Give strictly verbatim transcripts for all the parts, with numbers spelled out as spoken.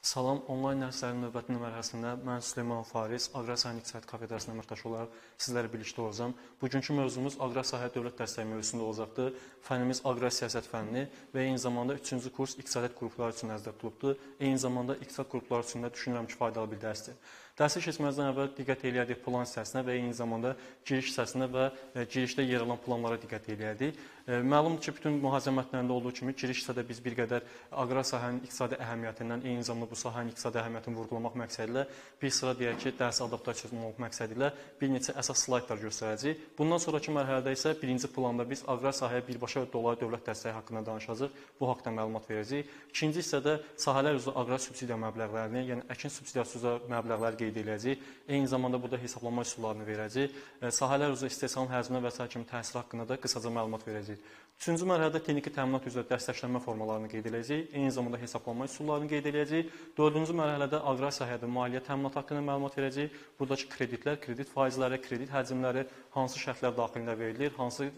Salam, onlayn dərslərinin növbətinin mərhələsində mən Süleyman Faris, Aqrar sahə iqtisadiyyat kafedrasının əməkdaşı olaraq sizlərlə birlikdə olacağam. Bugünkü mövzumuz Aqrar sahə dövlət dəstəyi mövzusunda olacaqdır. Fənimiz Aqrar siyasət fənni və eyni zamanda üçüncü kurs iqtisadiyyat qrupları üçün nəzərdə tutulubdur. Eyni zamanda iqtisad qrupları üçün də düşünürəm ki, faydalı bir dərsdir. Dərsə keçməzdən əvvəl diqqət eləyərdik plan hissəsinə və eyni zamanda giriş hissəsinə və girişdə yer alan planlara diqqət eləyərdik. Məlumdur ki, bütün mühazirə mətnlərində olduğu kimi giriş hissədə biz bir qədər aqrar sahənin iqtisadi əhəmiyyətindən, eyni zamanda bu sahənin iqtisadi əhəmiyyətini vurğulamaq məqsədilə bir sıra deyək ki, dərsə adaptasiyonu olmaq məqsədilə bir neçə əsas slaydlar göstərəcəyik. Bundan sonraki mərhələdə isə birinci planda biz aqrar sahəyə birbaşa dolayı dövlət dəstəyi haqqında danışacağıq. Bu haqqda məlumat verəcəyik. İkinci hissədə sahələr üzrə aqrar subsidiya məbləğlərini, yəni əkin subsidiyası üzrə məbləğlər qeyd ediləcək. Eyni zamanda burada hesablanma üsullarını verəcək. Sahələr üzrə istehsalın həcminə və sair kimi təsir haqqında da qısaca məlumat verəcək. Üçüncü mərhələdə texniki təminat üzrə dəstəkləmə formalarını qeyd edəcəyik. Eyni zamanda hesablanma üsullarını qeyd edəcəyik. Dördüncü mərhələdə aqrar sahədə maliyyə təminat haqqında məlumat verəcəyik. Buradakı kreditlər, kredit faizləri, kredit həcmləri hansı şərtlər daxilində verilir, hansı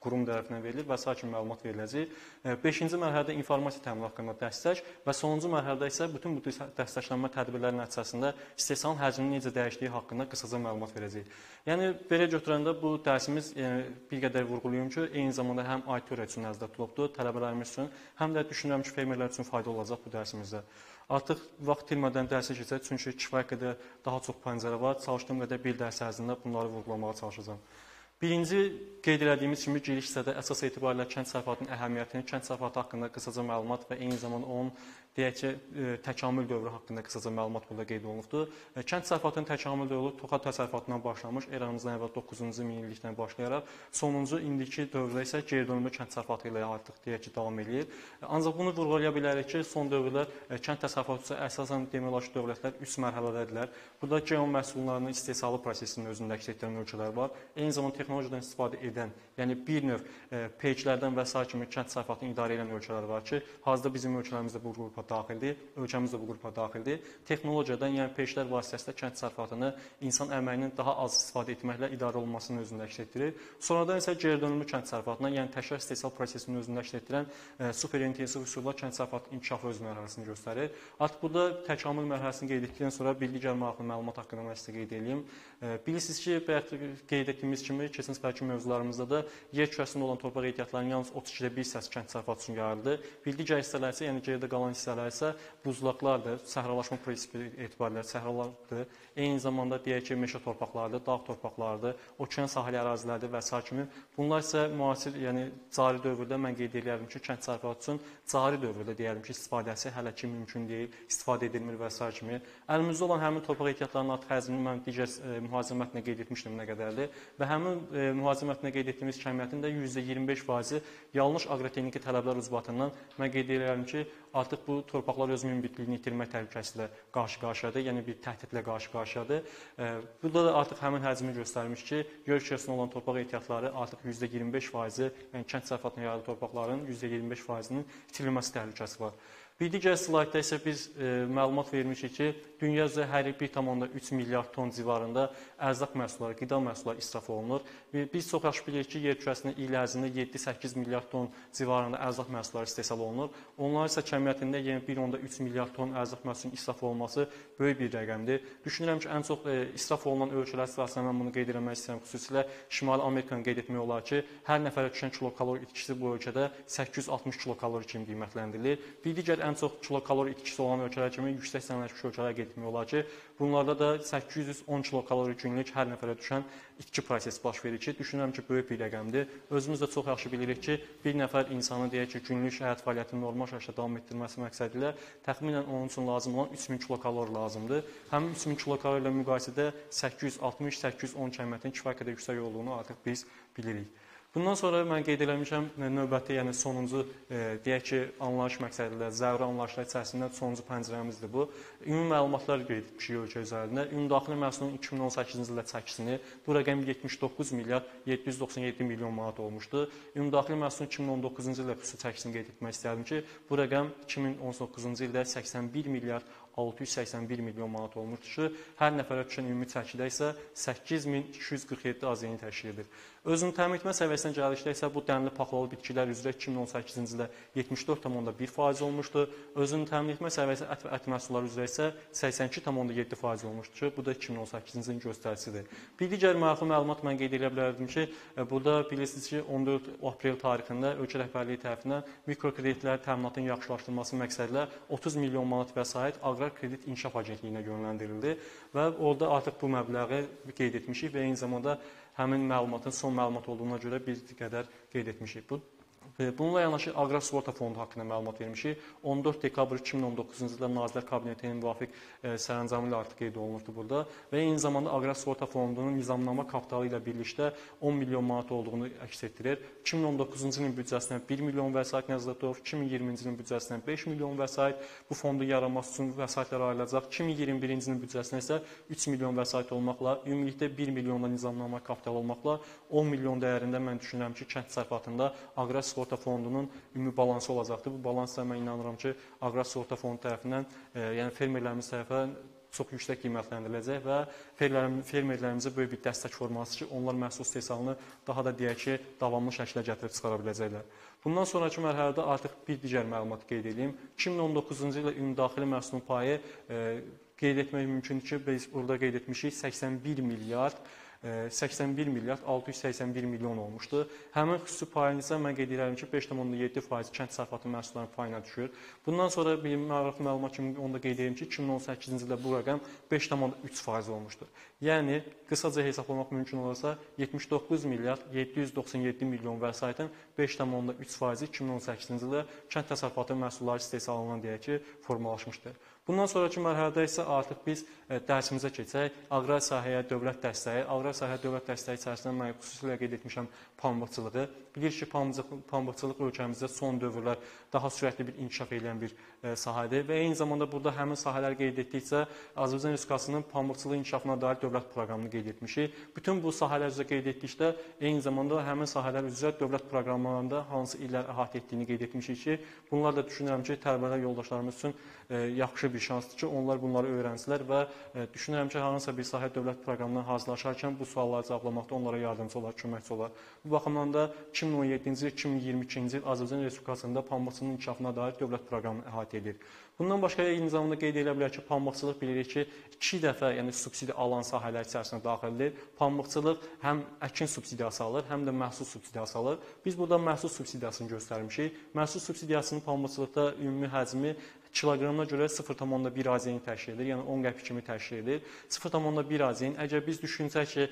qurum tərəfindən verilir və sair kimi məlumat veriləcək. Beşinci mərhələdə informasiya təminatı haqqında dəstək və sonuncu mərhələdə isə bütün bu dəstəklənmə tədbirləri nəticəsində istehsalın həcminin necə dəyişdiyi haqqında qısaca məlumat verəcək. Yəni, belə götürəndə bu dərsimiz yəni, bir qədər vurğuluyum ki, eyni zamanda həm I T üçün nəzərdə tutulubdur, tələbələrimiz üçün, həm də düşünürəm ki, fermerlər üçün fayda olacaq bu dərsimizdə. Artıq vaxt itirmədən dərsə keçəcək, çünki kifayət qədər daha çox pəncərə var. Çalışdığım qədər bir dərs ərzində bunları vurğulamağa çalışacağım. Birinci qeyd elədiyimiz kimi giriş hissədə əsas etibarilə kənd təsərrüfatının əhəmiyyətini, kənd təsərrüfatı haqqında qısaca məlumat və eyni zamanda onun deyək ki, təkamül dövrü haqqında qısaca məlumat burada qeyd olunubdur. Kənd təsərrüfatının təkamül dövrü Toxat təsərrüfatından başlamış, eramızdan əvvəl doqquzuncu minillikdən başlayaraq, sonuncu indiki dövrdə isə geri dönümlü kənd təsərrüfatı ilə artıq deyək ki, davam edir. Ancaq bunu vurğulaya bilərik ki, son dövrlər kənd təsərrüfatı üzrə əsasən demək olar ki, dövlətlər üç mərhələdədirlər. Burada G M O məhsullarının istehsalı prosesinin özündə əks etdirən ölkələr var. Eyni zamanda texnologiyadan istifadə edən, yəni bir növ peyçlərdən və sair kimi kənd təsərrüfatını idarə edən ölkələr var ki, hazırda bizim ölkələrimizdə bu qrupa daxildir, ölkəmiz də bu qrupa daxildir. Texnologiyadan, yəni peşlər vasitəsilə kənd təsərrüfatını insan əməyinin daha az istifadə etməklə idarə olunmasının özündə əks etdirir. Sonradan isə geri dönümlü kənd təsərrüfatına, yəni təkrar istehsal prosesinin özündə əks etdirən e, superintensiv üsulla kənd təsərrüfatı inkişafı öz mərhələsini göstərir. Artıq burada təkamül mərhələsini qeyd etdikdən sonra bilgi gəlmə məlumat haqqında mən sizə qeyd edeyim. E, bilirsiniz ki, bayaq qeyd etdiyimiz kimi keçmiş bəlkə mövzularımızda da yer kürəsində olan torpaq ehtiyatlarının yalnız otuz ikidə bir hissəsi kənd təsərrüfatı üçün yararlıdır. Bilgi gəl hissələri isə, yəni geridə qalan hissələr isə buzlaqlardır, səhralaşma prinsipi etibarilə səhralardır, eyni zamanda deyək ki, meşə torpaqlardır, dağ torpaqlardır, okean sahili ərazilərdir və sair kimi. Bunlar isə müasir, yəni cari dövrdə mən qeyd edərəm ki, kənd təsərrüfatı üçün cari dövrdə deyərəm ki, istifadəsi hələ ki mümkün deyil, istifadə edilmir və sair kimi. Əlimizdə olan həmin torpaq ehtiyatlarının artıq həcmini mən digər e, mühazirə mətninə qeyd etmişdim nə qədərdir və həmin e, mühazirə mətninə qeyd etdiyimiz kəmiyyətin də yüzdə iyirmi beş faizi yalnız aqrotexniki tələblər ucbatından mən qeyd edərəm ki, artıq bu torpaqlar öz münbitliyini itirmək təhlükəsi ilə qarşı-qarşıyadır, yəni bir təhdidlə qarşı-qarşıyadır. Burada da artıq həmin həcmi göstərmiş ki, yer kürəsində olan torpaq ehtiyatları artıq yüzdə iyirmi beş faizi, yəni kənd təsərrüfatına yararlı torpaqların yüzdə iyirmi beş faizinin itirilməsi təhlükəsi var. Bir digər slaydda isə biz e, məlumat vermişik ki, dünya üzrə hər il bir tam onda üç milyard ton civarında ərzaq məhsulları, qida məhsulları israf olunur. Biz çox yaxşı bilirik ki, yer kürəsində il ərzində yeddi səkkiz milyard ton civarında ərzaq məhsulları istehsal olunur. Onlar isə kəmiyyətində yəni bir tam onda üç milyard ton ərzaq məhsulunun israf olması böyük bir rəqəmdir. Düşünürəm ki, ən çox e, israf olunan ölkələr sırasında mən bunu qeyd etmək istəyirəm, xüsusilə Şimali Amerikanı qeyd etmək olar ki, hər nəfərə düşən kilokalori itkisi bu ölkədə səkkiz yüz altmış kilokalori kimi qiymətləndirilir. Bir digər ən çox kilokalori itkisi olan ölkələr kimi yüksək sənayəçi ölkələrə qeyd etmək olar ki, bunlarda da səkkiz yüz on kilokalori günlük hər nəfərə düşən itki prosesi baş verir ki, düşünürəm ki, böyük bir rəqəmdir. Özümüz də çox yaxşı bilirik ki, bir nəfər insanı deyək ki, günlük həyat fəaliyyətini normal şəkildə davam etdirməsi məqsədilə təxminən onun üçün lazım olan üç min kilokalori lazımdır. Həmin üç min kilokalori ilə müqayisədə səkkiz yüz altmış səkkiz yüz on kəmiyyətin kifayət qədər yüksək olduğunu artıq biz bilirik. Bundan sonra mən qeyd eləmişəm növbəti, yəni sonuncu e, deyək ki, anlayış məqsədilə, zəruri anlayışlar içərisində sonuncu pəncərəmizdir bu. Ümumi məlumatlar qeyd etmişik ölkə üzərində. Ümumi daxili məhsulun iki min on səkkizinci ildə çəkisini bu rəqəm yetmiş doqquz milyard yeddi yüz doxsan yeddi milyon manat olmuşdu. Ümumi daxili məhsulun iki min on doqquzuncu ildə xüsusi çəkisini qeyd etmək istəyirəm ki, bu rəqəm iki min on doqquzuncu ildə səksən bir milyard altı yüz səksən bir milyon manat olmuşdur ki, hər nəfərə düşən ümumi çəkidə isə səkkiz min iki yüz qırx yeddi A Z N-i təşkil edir. Özünü təmin etmə səviyyəsinə gəlişdə isə bu dənli paxlalı bitkilər üzrə iki min on səkkizinci ildə yetmiş dörd tam onda bir faiz olmuşdu. Özünü təmin etmə səviyyəsi ət və ət məhsulları üzrə isə səksən iki tam onda yeddi faiz olmuşdu ki, bu da iki min on səkkizinci ilin göstəricisidir. Bir digər məxfi məlumat mən qeyd edə bilərdim ki, burada bilirsiniz ki, on dörd aprel tarixində ölkə rəhbərliyi tərəfindən mikrokreditlər təminatının yaxşılaşdırılması məqsədilə otuz milyon manat vəsait Aqrar Kredit İnkişaf Agentliyinə yönləndirildi və orada artıq bu məbləği qeyd etmişik və eyni zamanda həmin məlumatın son məlumat olduğuna görə bir qədər qeyd etmişik. Bu, bununla yanaşı Aqrar Sığorta Fondu haqqında məlumat vermişik. on dörd dekabr iki min on doqquzuncu ildə Nazirlər Kabinetinin müvafiq e, sərəncamı ilə artıq qeyd olunurdu burada və eyni zamanda Aqrar Sığorta Fondunun nizamnama kapitalı ilə birlikdə on milyon manat olduğunu əks etdirir. iki min on doqquzuncu ilin büdcəsinə bir milyon vəsait nəzərdə tutulub, iki min iyirminci ilin büdcəsinə beş milyon vəsait bu fondu yaranması üçün vəsaitlər ayrılacaq. iki min iyirmi birinci ilin büdcəsinə isə üç milyon vəsait olmaqla, ümumilikdə bir milyonla nizamnama kapitalı olmaqla on milyon dəyərində mən düşünürəm ki, kənd təsərrüfatında Aqrar Sığorta Fondunun ümumi balansı olacaqdır. Bu balansla mən inanıram ki, Aqrar Sığorta Fondu tərəfindən, e, yəni fermerlərimiz tərəfindən çox yüksək qiymətləndiriləcək və fermerlərimizə böyük bir dəstək forması ki, onlar məhsul istehsalını daha da deyək ki, davamlı şəkildə gətirib çıxara biləcəklər. Bundan sonraki mərhələdə artıq bir digər məlumat qeyd edeyim. iki min on doqquzuncu ilə ümumdaxili məhsulun payı e, qeyd etmək mümkündür ki, biz burada qeyd etmişik səksən bir milyard altı yüz səksən bir milyon olmuşdu. Həmin xüsusi payını isə mən qeyd edirəm ki, beş tam onda yeddi faiz kənd təsərrüfatı məhsullarının payına düşür. Bundan sonra bir məlumat məlumat kimi onu da qeyd edirəm ki, iki min on səkkizinci ildə bu rəqəm beş tam onda üç faiz olmuşdur. Yəni, qısaca hesablamaq mümkün olarsa, yetmiş doqquz milyard yeddi yüz doxsan yeddi milyon vəsaitin beş tam onda üç faizi iki min on səkkizinci ildə kənd təsərrüfatı məhsulları istehsalından deyək ki, formalaşmışdır. Bundan sonraki mərhələdə isə artıq biz dərsimizə keçək. Aqrar sahəyə dövlət dəstəyi, Aqrar sahəyə dövlət dəstəyi içərisində mən xüsusilə qeyd etmişəm pambıqçılığı. Bilirik ki, pambıqçılıq ölkəmizdə son dövrlər daha sürətli bir inkişaf edən bir sahədir və eyni zamanda burada həmin sahələr qeyd etdikcə Azərbaycan Respublikasının pambıqçılıq inkişafına dair dövlət proqramını qeyd etmişik. Bütün bu sahələr üzrə qeyd etdikdə eyni zamanda həmin sahələr üzrə dövlət proqramlarında hansı illər əhatə etdiyini qeyd etmişik ki, bunlar da düşünürəm ki, tələbələr yoldaşlarımız üçün yaxşı bir şansdır ki, onlar bunları öyrənsilər və düşünürəm ki, hansısa bir sahə dövlət proqramından hazırlaşarkən bu sualları cavablamaqda onlara yardımcı olar, köməkçi olar. Bu baxımdan da iki min on yeddinci iki min iyirmi ikinci il Azərbaycan Respublikasında pambıqçılığın inkişafına dair dövlət proqramını əhatə edir. Bundan başqa eyni zamanda qeyd edə bilər ki, pambıqçılıq bilirik ki, iki dəfə yəni subsidiya alan sahələr içərisinə daxildir. Pambıqçılıq həm əkin subsidiyası alır, həm də məhsul subsidiyası alır. Biz burada məhsul subsidiyasını göstərmişik. Məhsul subsidiyasının pambıqçılıqda ümumi həcmi kiloqramına görə sıfır tam onda bir A Z N təşkil edir, yəni on qəpik kimi təşkil edir. sıfır tam onda bir A Z N, əgər biz düşünsək ki,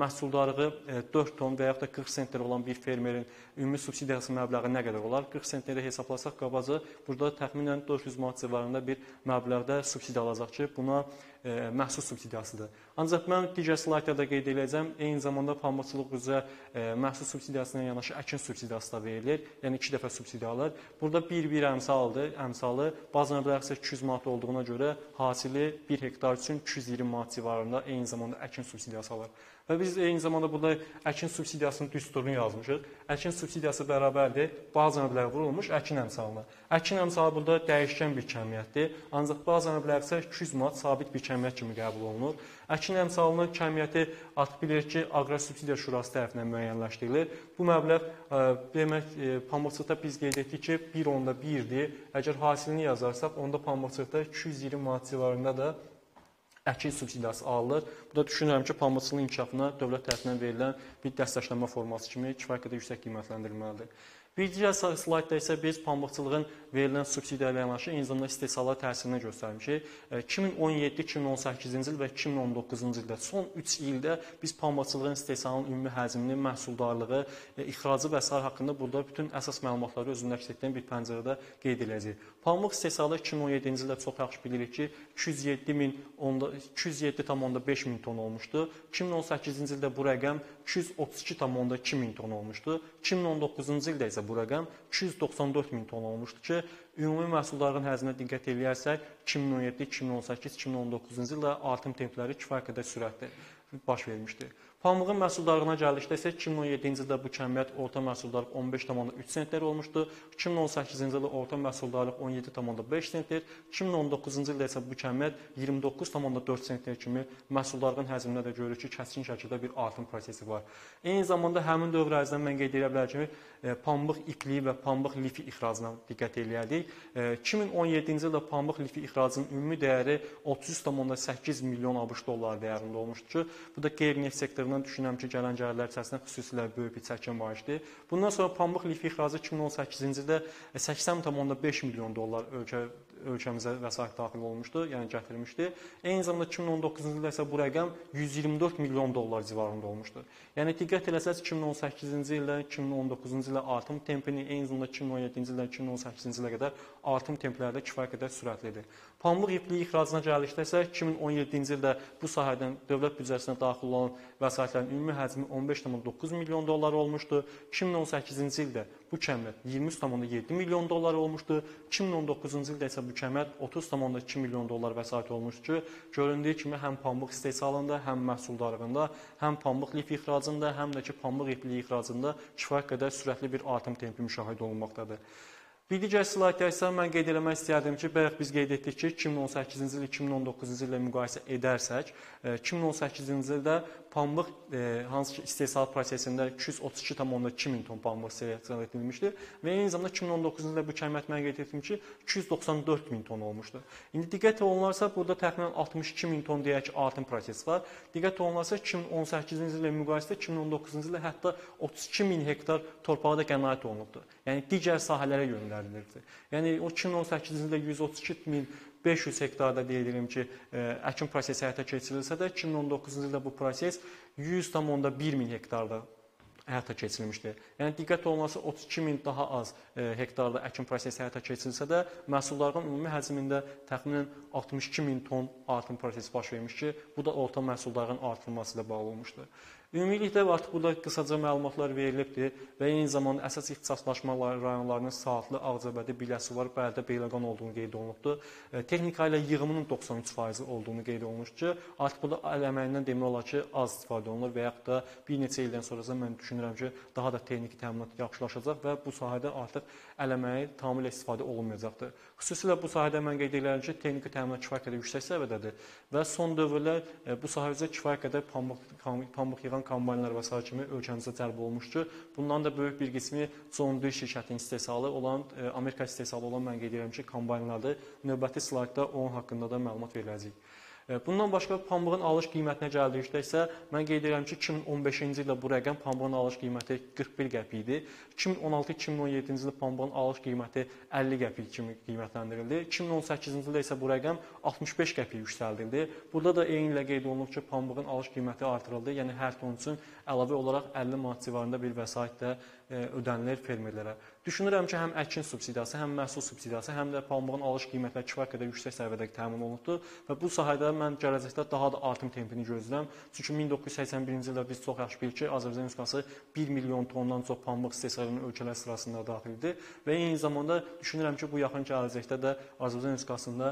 məhsuldarlığı dörd ton və yaxud da qırx sentner olan bir fermerin ümumi subsidiyası məbləği nə qədər olar? qırx sentnerə hesablasaq qabaca, burada təxminən dörd yüz manat civarında bir məbləğdə subsidiya alacaq ki, buna E, məhsul subsidiyasıdır. Ancaq mən digər slaytlarda qeyd edəcəm, eyni zamanda pambıqçılıq üzrə e, məhsul subsidiyasından yanaşı əkin subsidiyası da verilir, yəni iki dəfə subsidiya alır. Burada bir-bir əmsaldır, əmsalı baza məbləği isə iki yüz manat olduğuna görə hasili bir hektar üçün iki yüz iyirmi manat civarında eyni zamanda əkin subsidiyası alır. Və biz eyni zamanda burada əkin subsidiyasının düsturunu yazmışıq. Əkin subsidiyası bərabərdir, baza məbləği vurulmuş əkin əmsalına. Əkin əmsalı burada dəyişkən bir kəmiyyətdir, ancaq baza məbləği isə iki yüz manat sabit bir kəmiyyət kimi qəbul olunur. Əkin əmsalının kəmiyyəti artıq bilir ki, Aqrar Subsidiya Şurası tərəfindən müəyyənləşdirilir. Bu məbləğ ə, demək ə, pambıqçılıqda biz qeyd etdik ki, bir tam onda birdir. Əgər hasilini yazarsaq, onda pambıqçılıqda iki yüz iyirmi manat civarında da əkin subsidiyası alınır. Bu da düşünürəm ki, pambıqçılığın inkişafına dövlət tərəfindən verilən bir dəstəklənmə forması kimi kifayət qədər yüksək qiymətləndirilməlidir. Bir digər slaytda isə biz pambıqçılığın verilən subsidiya ilə yanaşı eyni zamanda istehsala təsirini göstərmişik. iki min on yeddi iki min on səkkizinci il və iki min on doqquzuncu ildə son üç ildə biz pambıqçılığın istehsalının ümumi həcmini, məhsuldarlığı, ixracı və sair haqqında burada bütün əsas məlumatları özündə əks etdirən bir pəncərədə qeyd edəcəyik. Pambıq istehsalı iki min on yeddinci ildə çox yaxşı bilirik ki, iki yüz yeddi tam onda beş min ton olmuşdu. iki min on səkkizinci ildə bu rəqəm iki yüz otuz iki tam onda iki min ton olmuşdu. iki min on doqquzuncu ildə isə bu rəqəm iki yüz doxsan dörd min ton olmuşdu ki, ümumi məhsuldarlığın həcminə diqqət edərsək, iki min on yeddi, iki min on səkkiz, iki min on doqquzuncu ildə artım templəri kifayət qədər sürətli baş vermişdi. Pambığın məhsuldarlığına gəldikdə isə iki min on yeddinci ildə bu kəmiyyət orta məhsuldarlıq on beş tam onda üç sentner olmuşdu. iki min on səkkizinci ildə orta məhsuldarlıq on yeddi tam onda beş sentner, iki min on doqquzuncu ildə isə bu kəmiyyət iyirmi doqquz tam onda dörd sentner kimi məhsuldarlığın həcmində də görürük ki, kəskin şəkildə bir artım prosesi var. Eyni zamanda həmin dövr ərzində mən qeyd edə bilərəm ki, pambıq ipliyi və pambıq lifi ixracına diqqət eləyirdik. iki min on yeddinci ildə pambıq lifi ixracının ümumi dəyəri otuz üç tam onda səkkiz milyon ABŞ dolları dəyərində olmuşdu ki, bu da qeyri-neft sektorundan düşünürəm ki, gələn gəlirlər içərisində xüsusilə böyük bir çəkim var idi. Bundan sonra pambıq lifi ixracı iki min on səkkizinci ildə səksən tam onda beş milyon dollar ölkə, ölkəmizə vəsait daxil olmuşdu, yəni gətirmişdi. Eyni zamanda iki min on doqquzuncu ildə isə bu rəqəm yüz iyirmi dörd milyon dollar civarında olmuşdu. Yəni diqqət eləsəz iki min on səkkizinci ildə, iki min on doqquzuncu ildə artım tempini, eyni zamanda iki min on yeddinci ildə, iki min on səkkizinci ildə qədər artım templəri də kifayət qədər sürətlidir. Pambıq ipliyi ixracına gəldikdə isə iki min on yeddinci ildə bu sahədən dövlət büdcəsinə daxil olan vəsaitlərin ümumi həcmi on beş tam onda doqquz milyon dollar olmuşdu. iki min on səkkizinci ildə bu kəmiyyət iyirmi üç tam onda yeddi milyon dollar olmuşdu. iki min on doqquzuncu ildə isə bu kəmiyyət otuz tam onda iki milyon dollar vəsait olmuşdu ki, göründüyü kimi həm pambıq istehsalında, həm məhsuldarlığında, həm pambıq lifi ixracında, həm də ki pambıq ipliyi ixracında kifayət qədər sürətli bir artım tempi müşahidə olunmaqdadır. Bir digər slaytda isə mən qeyd eləmək istəyirdim ki, bayaq biz qeyd etdik ki, iki min on səkkizinci il iki min on doqquzuncu ilə müqayisə edərsək, iki min on səkkizinci ildə pambıq e, hansı ki istehsal prosesində iki yüz otuz iki tam onda iki min ton pambıq istehsal edilmişdi və eyni zamanda iki min on doqquzuncu ildə bu kəmiyyət mən qeyd etdim ki, iki yüz doxsan dörd min ton olmuşdu. İndi diqqət olunarsa burada təxminən altmış iki min ton deyək ki, artım prosesi var. Diqqət olunarsa iki min on səkkizinci ilə müqayisədə iki min on doqquzuncu ilə hətta otuz iki min hektar torpağa da qənaət olunubdu. Yəni digər sahələrə yönləndirildi. Yəni o iki min on səkkizinci ildə yüz otuz iki min beş yüz hektarda deyirim ki, əkin prosesi həyata keçirilsə də iki min on doqquzuncu ildə bu proses yüz tam onda bir min hektarda həyata keçirilmişdi. Yəni diqqət olunarsa otuz iki min daha az hektarda əkin prosesi həyata keçirilsə də məhsuldarlığın ümumi həcmində təxminən altmış iki min ton artım prosesi baş vermiş ki, bu da orta məhsuldarlığın artırılması ilə bağlı olmuşdu. Ümumilikdə artıq burada qısaca məlumatlar verilibdir və eyni zamanda əsas ixtisaslaşma rayonlarının Saatlı, Ağcabədi, Biləsuvar, Bərdə, Beyləqan olduğunu qeyd olunubdur. Texnika ilə yığımının doxsan üç faiz olduğunu qeyd olunmuşdur ki, artıq burada əl əməyindən demək olar ki, az istifadə olunur və yaxud da bir neçə ildən sonra mən düşünürəm ki, daha da texniki təminat yaxşılaşacaq və bu sahədə artıq əl əməyi tamamilə istifadə olunmayacaqdır. Xüsusilə bu sahədə mən qeyd edirəm ki, texniki təminat kifayət qədər yüksək səviyyədədir və son dövrlər bu sahədə kifayət qədər pambıq, pambıq yığan kombaynlar və sair kimi ölkəmizə cəlb olmuşdur. Bundan da böyük bir qismi John Deere şirkətinin istehsalı olan, Amerika istehsalı olan mən qeyd edirəm ki, kombaynlardır. Növbəti slaydda onun haqqında da məlumat veriləcək. Bundan başqa pambığın alış qiymətinə gəldikdə isə mən qeyd edirəm ki, iki min on beşinci ildə bu rəqəm pambığın alış qiyməti qırx bir qəpik idi. iki min on altı iki min on yeddinci ildə pambığın alış qiyməti əlli qəpik kimi qiymətləndirildi. iki min on səkkizinci ildə isə bu rəqəm altmış beş qəpik yüksəldildi. Burada da eyni ilə qeyd olunub ki, pambığın alış qiyməti artırıldı. Yəni hər ton üçün əlavə olaraq əlli manat civarında bir vəsait də ödənilir fermerlərə. Düşünürəm ki, həm əkin subsidiyası, həm məhsul subsidiyası, həm də pambığın alış qiymətləri kifayət qədər yüksək səviyyədə təmin olunubdur və bu sahədə mən gələcəkdə daha da artım tempini gözləyirəm. Çünki min doqquz yüz səksən birinci ildə biz çox yaxşı bilirik ki, Azərbaycan Respublikası bir milyon tondan çox pambıq istehsalının ölkələr sırasında daxildir və eyni zamanda düşünürəm ki, bu yaxın gələcəkdə də Azərbaycan Respublikasında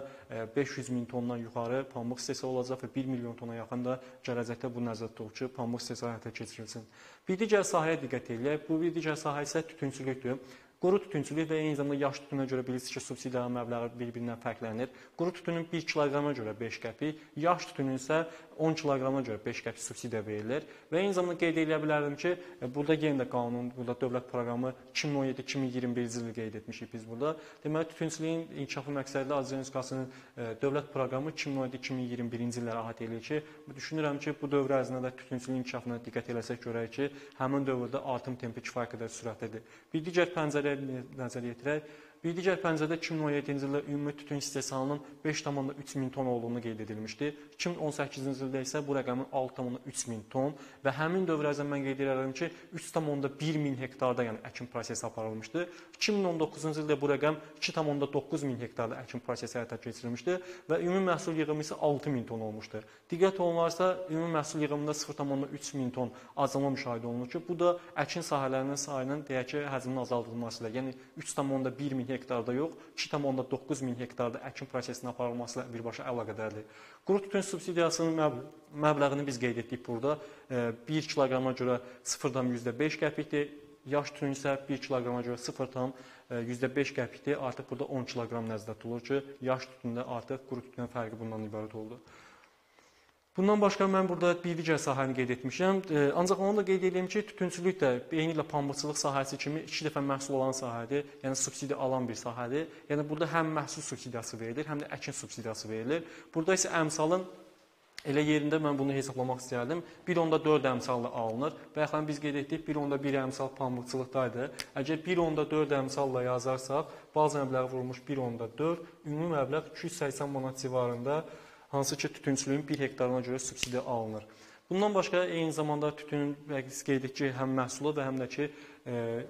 beş yüz min tondan yuxarı pambıq istehsalı olacaq və bir milyon tona yaxın da gələcəkdə bu nəzərdə tutulur ki, pambıq istehsalı həyata keçirilsin. Bir digər sahəyə diqqət eləyək. Bu bir digər sahə isə tütünçülükdür. Quru tütünçülük və eyni zamanda yaş tütünə görə bilirsiniz ki, subsidiya məbləği bir-birindən fərqlənir. Quru tütünün bir kiloqrama görə beş qəpik, yaş tütünün isə on kiloqrama görə beş qəpik subsidiya verilir. Və eyni zamanda qeyd edə bilərdim ki, burada yenə də qanun, burada dövlət proqramı iki min on yeddi iki min iyirmi birinci ili qeyd etmişik biz burada. Deməli, tütünçülüyün inkişafı məqsədli Azərbaycan Respublikasının dövlət proqramı iki min on yeddi iki min iyirmi birinci illərə əhatə eləyir ki, düşünürəm ki, bu dövr ərzində də tütünçülüyün inkişafına diqqət eləsək görək ki, həmin dövrdə artım tempi kifayət qədər sürətlidir. Bir digər pəncərə nəzərə yetirək. Bir digər pəncərədə iki min on yeddinci ildə ümumi tütün istehsalının beş tam onda üç min ton olduğunu qeyd edilmişdi. iki min on səkkizinci ildə isə bu rəqəmin altı tam onda üç min ton və həmin dövr ərzində mən qeyd edirəm ki, üç tam onda bir min hektarda, yəni əkin prosesi aparılmışdı. iki min on doqquzuncu ildə bu rəqəm iki tam onda doqquz min hektarda əkin prosesi həyata keçirilmişdi və ümumi məhsul yığımı isə altı min ton olmuşdu. Diqqət olunarsa, ümumi məhsul yığımında sıfır tam onda üç min ton azalma müşahidə olunur ki, bu da əkin sahələrinin sayının deyək ki, həcminin azaldılması ilə, yəni üç tam onda bir min min hektarda yox, iki tam onda doqquz min hektarda əkin prosesinin aparılması ilə birbaşa əlaqədardır. Quru tütün subsidiyasının məbləğini biz qeyd etdik burada. bir kiloqrama görə sıfır tam yüzdə beş qəpikdir. Yaş tütün isə bir kiloqrama görə sıfır tam yüzdə beş qəpikdir. Artıq burada on kiloqram nəzərdə tutulur ki, yaş tütündə artıq quru tütünün fərqi bundan ibarət oldu. Bundan başqa mən burada bir digər sahəni qeyd etmişəm. Ancaq onu da qeyd edeyim ki, tütünçülük də eyni ilə pambıqçılıq sahəsi kimi iki dəfə məhsul olan sahədir, yəni subsidiya alan bir sahədir. Yəni burada həm məhsul subsidiyası verilir, həm də əkin subsidiyası verilir. Burada isə əmsalın elə yerində mən bunu hesablamaq istəyərdim. bir tam onda dörd əmsalla alınır. Bəyəxən biz qeyd etdik, bir tam onda bir əmsal pambıqçılıqdaydı. Əgər bir tam onda dörd əmsalla yazarsaq, bazı məbləği vurmuş bir tam onda dörd, ümumi məbləğ iki yüz səksən manat civarında, hansı ki tütünçülüyün bir hektarına görə subsidiya alınır. Bundan başqa eyni zamanda tütünün qeyd etdik ki, həm məhsulu və həm də ki, e,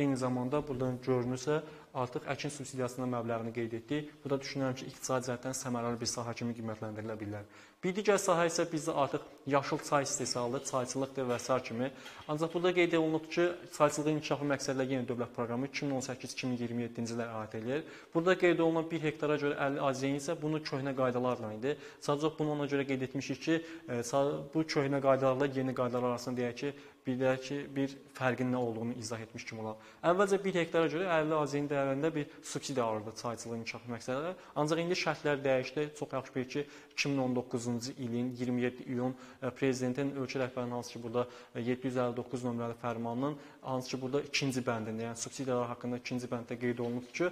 eyni zamanda buradan görünürsə, artıq əkin subsidiyasının məbləğini qeyd etdik. Bu da düşünürəm ki, iqtisadi cəhətdən səmərəli bir saha kimi qiymətləndirilə bilər. Bir digər saha isə bizdə artıq yaşıl çay istehsalı, çayçılıqdır və sair kimi. Ancaq burada qeyd olunub ki, çayçılığın inkişafı məqsədlə yenə dövlət proqramı iki min on səkkiz iki min iyirmi yeddinci ilə əhatə eləyir. Burada qeyd olunan bir hektara görə əlli aiz isə bunu köhnə qaydalarla idi. Sadəcə bunu ona görə qeyd etmişik ki, bu köhnə qaydalarla yeni qaydalar arasında deyək ki, ki, bir fərqin nə olduğunu izah etmiş kimi olar. Əvvəlcə bir hektara görə əlli aizin dəyərində bir subsidiya alırdı çayçılığın inkişafı məqsədləri. Ancaq indi şərtlər dəyişdi. Çox yaxşı bilir ki, iki min on doqquzuncu ilin iyirmi yeddi iyun prezidentin ölkə rəhbərinin hansı ki burada yeddi yüz əlli doqquz nömrəli fərmanının hansı ki burada ikinci bəndində, yəni subsidiyalar haqqında ikinci bənddə qeyd olunub ki,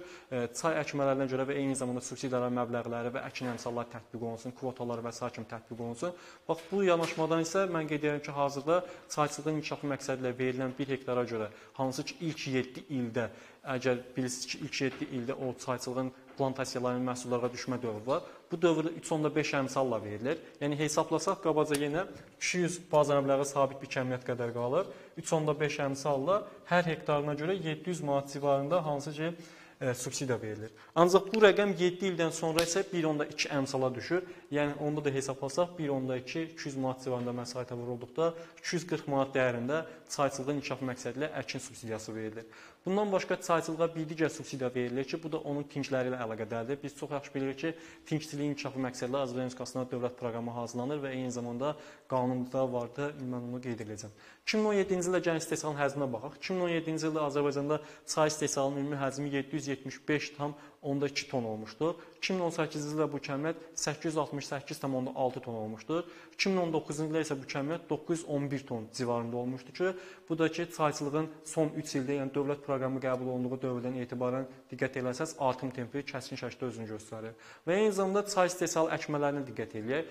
çay əkmələrinə görə və eyni zamanda subsidiyalar məbləğləri və əkin əmsalları tətbiq olunsun, kvotalar və sair kimi tətbiq olunsun. Bax bu yanaşmadan isə mən qeyd edirəm ki, hazırda çayçılığın inkişafı məqsədilə verilən bir hektara görə hansı ki ilk yeddi ildə, əgər bilirsiniz ki, ilk yeddi ildə o çayçılığın plantasiyalarının məhsullara düşmə dövrü var. Bu dövrdə üç tam onda beş əmsalla verilir. Yəni hesablasaq qabaca yenə iki yüz baz əmləği sabit bir kəmiyyət qədər qalır. üç tam onda beş əmsalla hər hektarına görə yeddi yüz manat civarında hansı ki E, subsidiya verilir. Ancaq bu rəqəm yeddi ildən sonra isə bir tam onda iki əmsala düşür. Yəni onda da hesablasaq bir tam onda iki iki yüz manat civarında məsaitə vurulduqda iki yüz qırx manat dəyərində çayçılığın inkişafı məqsədilə əkin subsidiyası verilir. Bundan başqa çayçılığa bir digər subsidiya verilir ki, bu da onun tinkləri ilə əlaqədardır. Biz çox yaxşı bilirik ki, tinkçiliyin inkişafı məqsədilə Azərbaycan Respublikasında dövlət proqramı hazırlanır və eyni zamanda qanunda vardı, mən onu qeyd edəcəm. iki min on yeddinci ildə gələn istehsalın həcminə baxaq. iki min on yeddinci ildə Azərbaycanda çay istehsalının ümumi həcmi yeddi yüz yetmiş beş tam onda iki ton olmuşdur. iki min on səkkizinci ildə bu kəmiyyət səkkiz yüz altmış səkkiz tam onda altı ton olmuşdur. iki min on doqquzuncu ildə isə bu kəmiyyət doqquz yüz on bir ton civarında olmuşdur ki, bu da ki, çayçılığın son üç ildə, yəni dövlət proqramı qəbul olunduğu dövrdən etibarən diqqət eləsəz, artım tempi kəskin şəkildə özünü göstərir. Və eyni zamanda çay istehsalı əkmələrinə diqqət eləyək.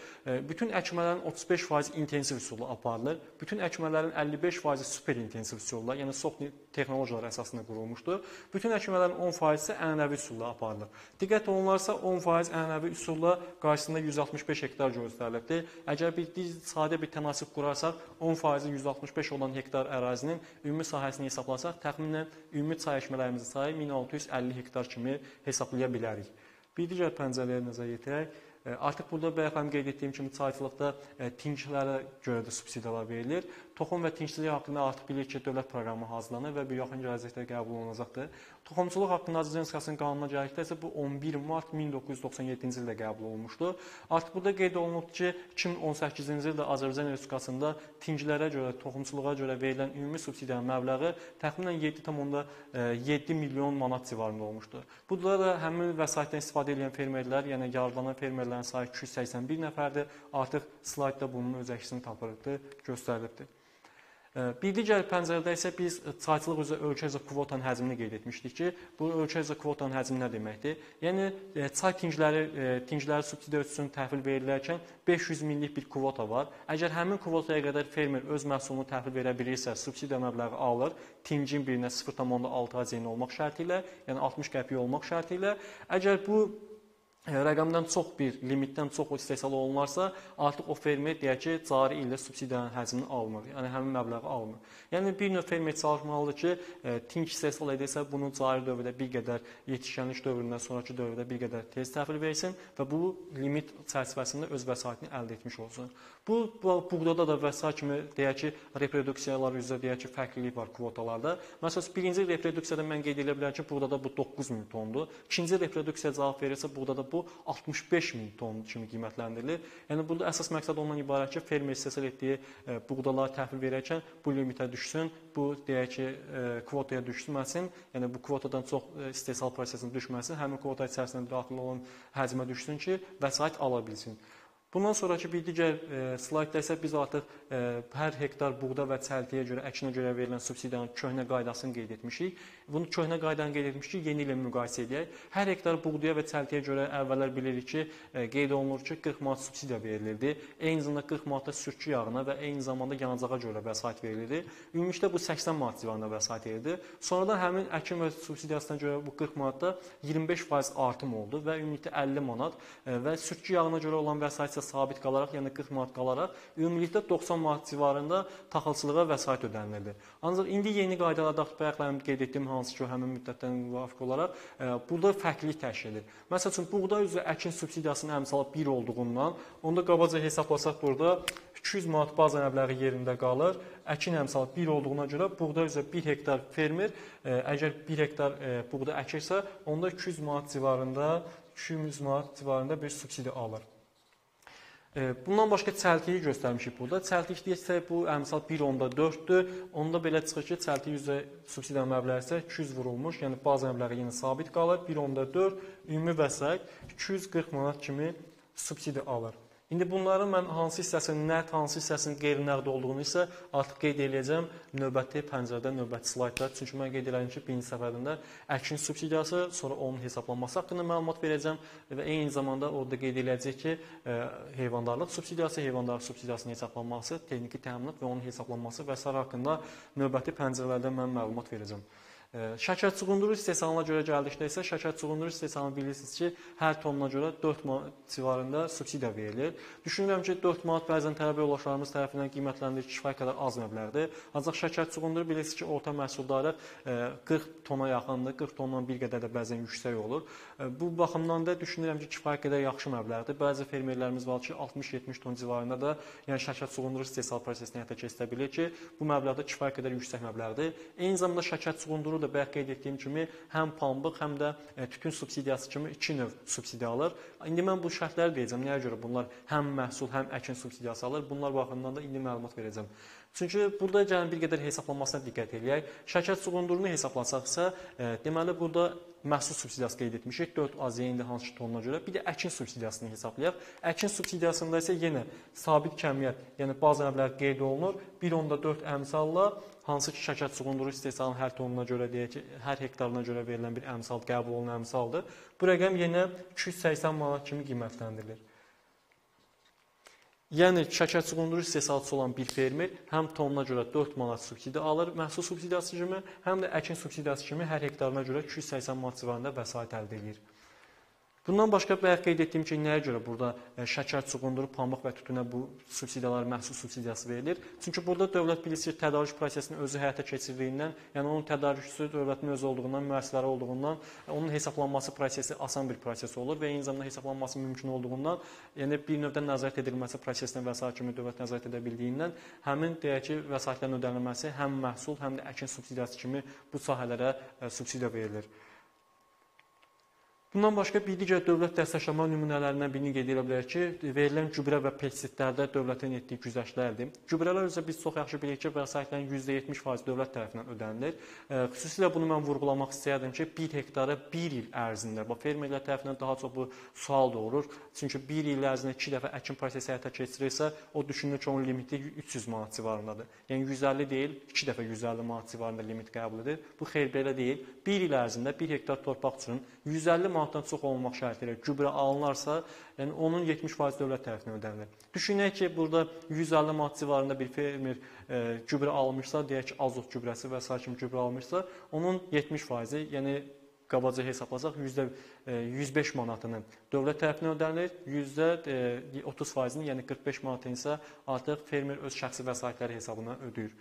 Bütün əkmələrin otuz beş faiz intensiv üsulla aparılır. Bütün əkmələrin əlli beş faiz super intensiv üsulla, yəni soft texnologiyalar əsasında qurulmuşdur. Bütün əkmələrin on faiz isə ənənəvi üsulla aparılır. Diqqət olunarsa on faiz ənənəvi üsulla qarşısında yüz altmış beş hektar göstərilibdir. Əgər bir sadə bir tənasib qurarsaq, on faizi yüz altmış beş olan hektar ərazinin ümumi sahəsini hesablasaq, təxminən ümumi çay əkmələrimizin sayı min altı yüz əlli hektar kimi hesablaya bilərik. Bir digər pəncərəyə nəzər yetirək. Artıq burada bəyəxəm qeyd etdiyim kimi çayçılıqda tinkçilərə görə də subsidiyalar verilir. Toxum və tinkçilik haqqında artıq bilirik ki, dövlət proqramı hazırlanır və bir yaxın gələcəkdə qəbul olunacaqdır. Toxumçuluq haqqında Azərbaycan Respublikasının qanununa gəldikdə isə bu on bir mart min doqquz yüz doxsan yeddinci ildə qəbul olmuşdur. Artıq burada qeyd olunub ki, iki min on səkkizinci ildə Azərbaycan Respublikasında tinkçilərə görə, toxumçuluğa görə verilən ümumi subsidiyanın məbləği təxminən yeddi tam onda yeddi milyon manat civarında olmuşdur. Bu da həmin vəsaitdən istifadə edən fermerlər, yəni yararlanan fermerlər sayı iki yüz səksən bir nəfərdir. Artıq slaydda bunun öz əksini tapırıqdır, göstərilibdir. Bir digər pəncərədə isə biz çayçılıq üzrə ölkə üzrə kvotanın həcmini qeyd etmişdik ki, bu ölkə üzrə kvotanın həcmi nə deməkdir? Yəni çay tinkləri, tinkləri subsidiya üçün təhvil verilərkən beş yüz minlik bir kvota var. Əgər həmin kvotaya qədər fermer öz məhsulunu təhvil verə bilirsə, subsidiya məbləği alır, tinkin birinə sıfır tam onda altı azeyn olmaq şərti ilə, yəni altmış qəpik olmaq şərti ilə. Əgər bu rəqəmdən çox bir, limitdən çox istehsal olunarsa, artıq o fermer deyək ki, cari ildə subsidiyanın həcmini almır, yəni həmin məbləği almır. Yəni bir növ fermer çalışmalıdır ki, tinc istehsal edirsə, bunu cari dövrdə bir qədər, yetişkənlik dövründən sonraki dövrdə bir qədər tez təhvil versin və bu limit çərçivəsində öz vəsaitini əldə etmiş olsun. Bu, buğdada da və sair kimi deyək ki, reproduksiyalar üzrə deyək ki, fərqlilik var kvotalarda. Məsələn, birinci reproduksiyada mən qeyd edə bilərəm ki, burada da bu doqquz min tondur. İkinci reproduksiya cavab verirsə, burada da bu altmış beş min ton kimi qiymətləndirilir. Yəni, burada əsas məqsəd ondan ibarət ki, fermer istehsal etdiyi buğdaları təhvil verərkən bu limitə düşsün, bu deyək ki, kvotaya düşməsin, yəni bu kvotadan çox istehsal prosesinin düşməsin, həmin kvota içərisində daxil olan həcmə düşsün ki, vəsait ala bilsin. Bundan sonraki bir digər slaydda isə biz artıq hər hektar buğda və çəltiyə görə, əkinə görə verilən subsidiyanın köhnə qaydasını qeyd etmişik. Bunu köhnə qaydanı qeyd etmişik ki, yeni ilə müqayisə edək. Hər hektar buğdaya və çəltiyə görə əvvəllər bilirik ki, qeyd olunur ki, qırx manat subsidiya verilirdi. Eyni zamanda qırx manata sürtkü yağına və eyni zamanda yanacağa görə vəsait verilirdi. Ümumilikdə bu səksən manat civarında vəsait verildi. Sonradan həmin əkin və subsidiyasına görə bu qırx manatda iyirmi beş faiz artım oldu və ümumilikdə əlli manat və sürtkü yağına görə olan vəsait sabit qalaraq, yəni qırx manat qalaraq ümumilikdə doxsan manat civarında taxılçılığa vəsait ödənilirdi. Ancaq indi yeni qaydalarda bayaqlarım qeyd etdiyim hansı ki, həmin müddətdən müvafiq olaraq burada fərqlilik təşkil edir. Məsəl üçün, buğda üzrə əkin subsidiyasının əmsalı bir olduğundan, onda qabaca hesablasaq burada iki yüz manat baza məbləği yerində qalır. Əkin əmsalı bir olduğuna görə buğda üzrə bir hektar fermer, əgər bir hektar buğda əkirsə, onda iki yüz manat civarında, iki yüz manat civarında bir subsidiya alır. Bundan başqa çəltiyi göstərmişik burada. Çəltik deyirsə, bu əmsal bir onda dörddür. Onda belə çıxır ki, çəltik üzrə subsidiya məbləği isə iki yüz vurulmuş, yəni baza məbləği yenə sabit qalır. bir onda dörd, ümumi vəsait iki yüz qırx manat kimi subsidiya alır. İndi bunların mən hansı hissəsinin nəqd, hansı hissəsinin qeyri-nəqd olduğunu isə artıq qeyd edəcəm növbəti pəncərədə, növbəti slaydda. Çünki mən qeyd edəcəm ki, birinci səfərində əkin subsidiyası, sonra onun hesablanması haqqında məlumat verəcəm və eyni zamanda orada qeyd edəcək ki, heyvandarlıq subsidiyası, heyvandarlıq subsidiyasının hesablanması, texniki təminat və onun hesablanması və s. haqqında növbəti pəncərələrdə mən məlumat verəcəm. Şəkər çuğunduru istehsalına görə gəldikdə isə şəkər çuğunduru istehsalını bilirsiniz ki, hər tonuna görə dörd manat civarında subsidiya verilir. Düşünürəm ki, dörd manat bəzən tələbə yoldaşlarımız tərəfindən qiymətləndirir ki, kifayət qədər az məbləğdir. Ancaq şəkər çuğunduru bilirsiniz ki, orta məhsuldarı qırx tona yaxındır, qırx tondan bir qədər də bəzən yüksək olur. Bu baxımdan da düşünürəm ki, kifayət qədər yaxşı məbləğdir. Bəzi fermerlərimiz var ki, altmış yetmiş ton civarında da yəni şəkər çuğunduru istehsal prosesini həyata keçirə bilir ki, bu məbləğdə kifayət qədər yüksək məbləğdir. Eyni zamanda şəkər çuğunduru da bayaq qeyd etdiyim kimi həm pambıq, həm də tütün subsidiyası kimi iki növ subsidiya alır. İndi mən bu şərtləri deyəcəm. Nəyə görə bunlar həm məhsul, həm əkin subsidiyası alır? Bunlar baxımından da indi məlumat verəcəm. Çünki burada gəlin bir qədər hesablanmasına diqqət edək. Şəkər çuğundurunu hesablasaqsa, deməli burada məhsul subsidiyası qeyd etmişik, dörd az yenində hansı tonuna görə, bir də əkin subsidiyasını hesablayaq. Əkin subsidiyasında isə yenə sabit kəmiyyət, yəni baza məbləği qeyd olunur, bir onda dörd əmsalla, hansı ki şəkər çuğunduru istehsalının hər tonuna görə, deyək ki, hər hektarına görə verilən bir əmsal, qəbul olunan əmsaldır. Bu rəqəm yenə iki yüz səksən manat kimi qiymətləndirilir. Yəni, şəkər çuğunduru istehsalçısı olan bir fermer həm tonuna görə dörd manat subsidiya alır, məhsul subsidiyası kimi, həm də əkin subsidiyası kimi hər hektarına görə iki yüz səksən manat civarında vəsait əldə edir. Bundan başqa bayaq qeyd etdiyim ki, nəyə görə burada şəkər çuğunduru, pambıq və tütünə bu subsidiyalar, məhsul subsidiyası verilir? Çünki burada dövlət bilirsiniz ki, tədarük prosesini özü həyata keçirdiyindən, yəni onun tədarükçüsü dövlətin özü olduğundan, müəssisələri olduğundan, onun hesablanması prosesi asan bir proses olur və eyni zamanda hesablanması mümkün olduğundan, yəni bir növdə nəzarət edilməsi prosesinə və sair kimi dövlət nəzarət edə bildiyindən, həmin deyək ki, vəsaitlərin ödənilməsi həm məhsul, həm də əkin subsidiyası kimi bu sahələrə subsidiya verilir. Bundan başqa bir digər dövlət dəstəklama nümunələrindən birini qeyd edə bilərik ki, verilən gübrə və pestisidlərdə dövlətin etdiyi güzəştlərdir. Gübrələr üzrə biz çox yaxşı bilirik ki, vəsaitlərin yüzdə yetmiş faizi dövlət tərəfindən ödənilir. Xüsusilə bunu mən vurğulamaq istəyərdim ki, bir hektara bir il ərzində, fermerlər tərəfindən daha çox bu sual doğurur. Çünki bir il ərzində iki dəfə əkin prosesi həyata keçirirsə, o düşünülür ki, onun limiti üç yüz manat civarındadır. Yəni yüz əlli deyil, iki dəfə yüz əlli manat civarında limit qəbul edir. Bu xeyr belə deyil. bir il ərzində bir hektar torpaq üçün yüz əlli manatdan çox olmaq şərti ilə gübrə alınarsa, yəni onun yetmiş faizi dövlət tərəfindən ödənilir. Düşünək ki, burada yüz əlli manat civarında bir fermer gübrə almışsa, deyək ki, azot gübrəsi və sair kimi gübrə almışsa, onun yetmiş faizi, yəni qabaca hesablasaq yüzdə yüz beş manatını dövlət tərəfindən ödənilir, yüzdə otuz faizini, yəni qırx beş manatını isə artıq fermer öz şəxsi vəsaitləri hesabına ödəyir.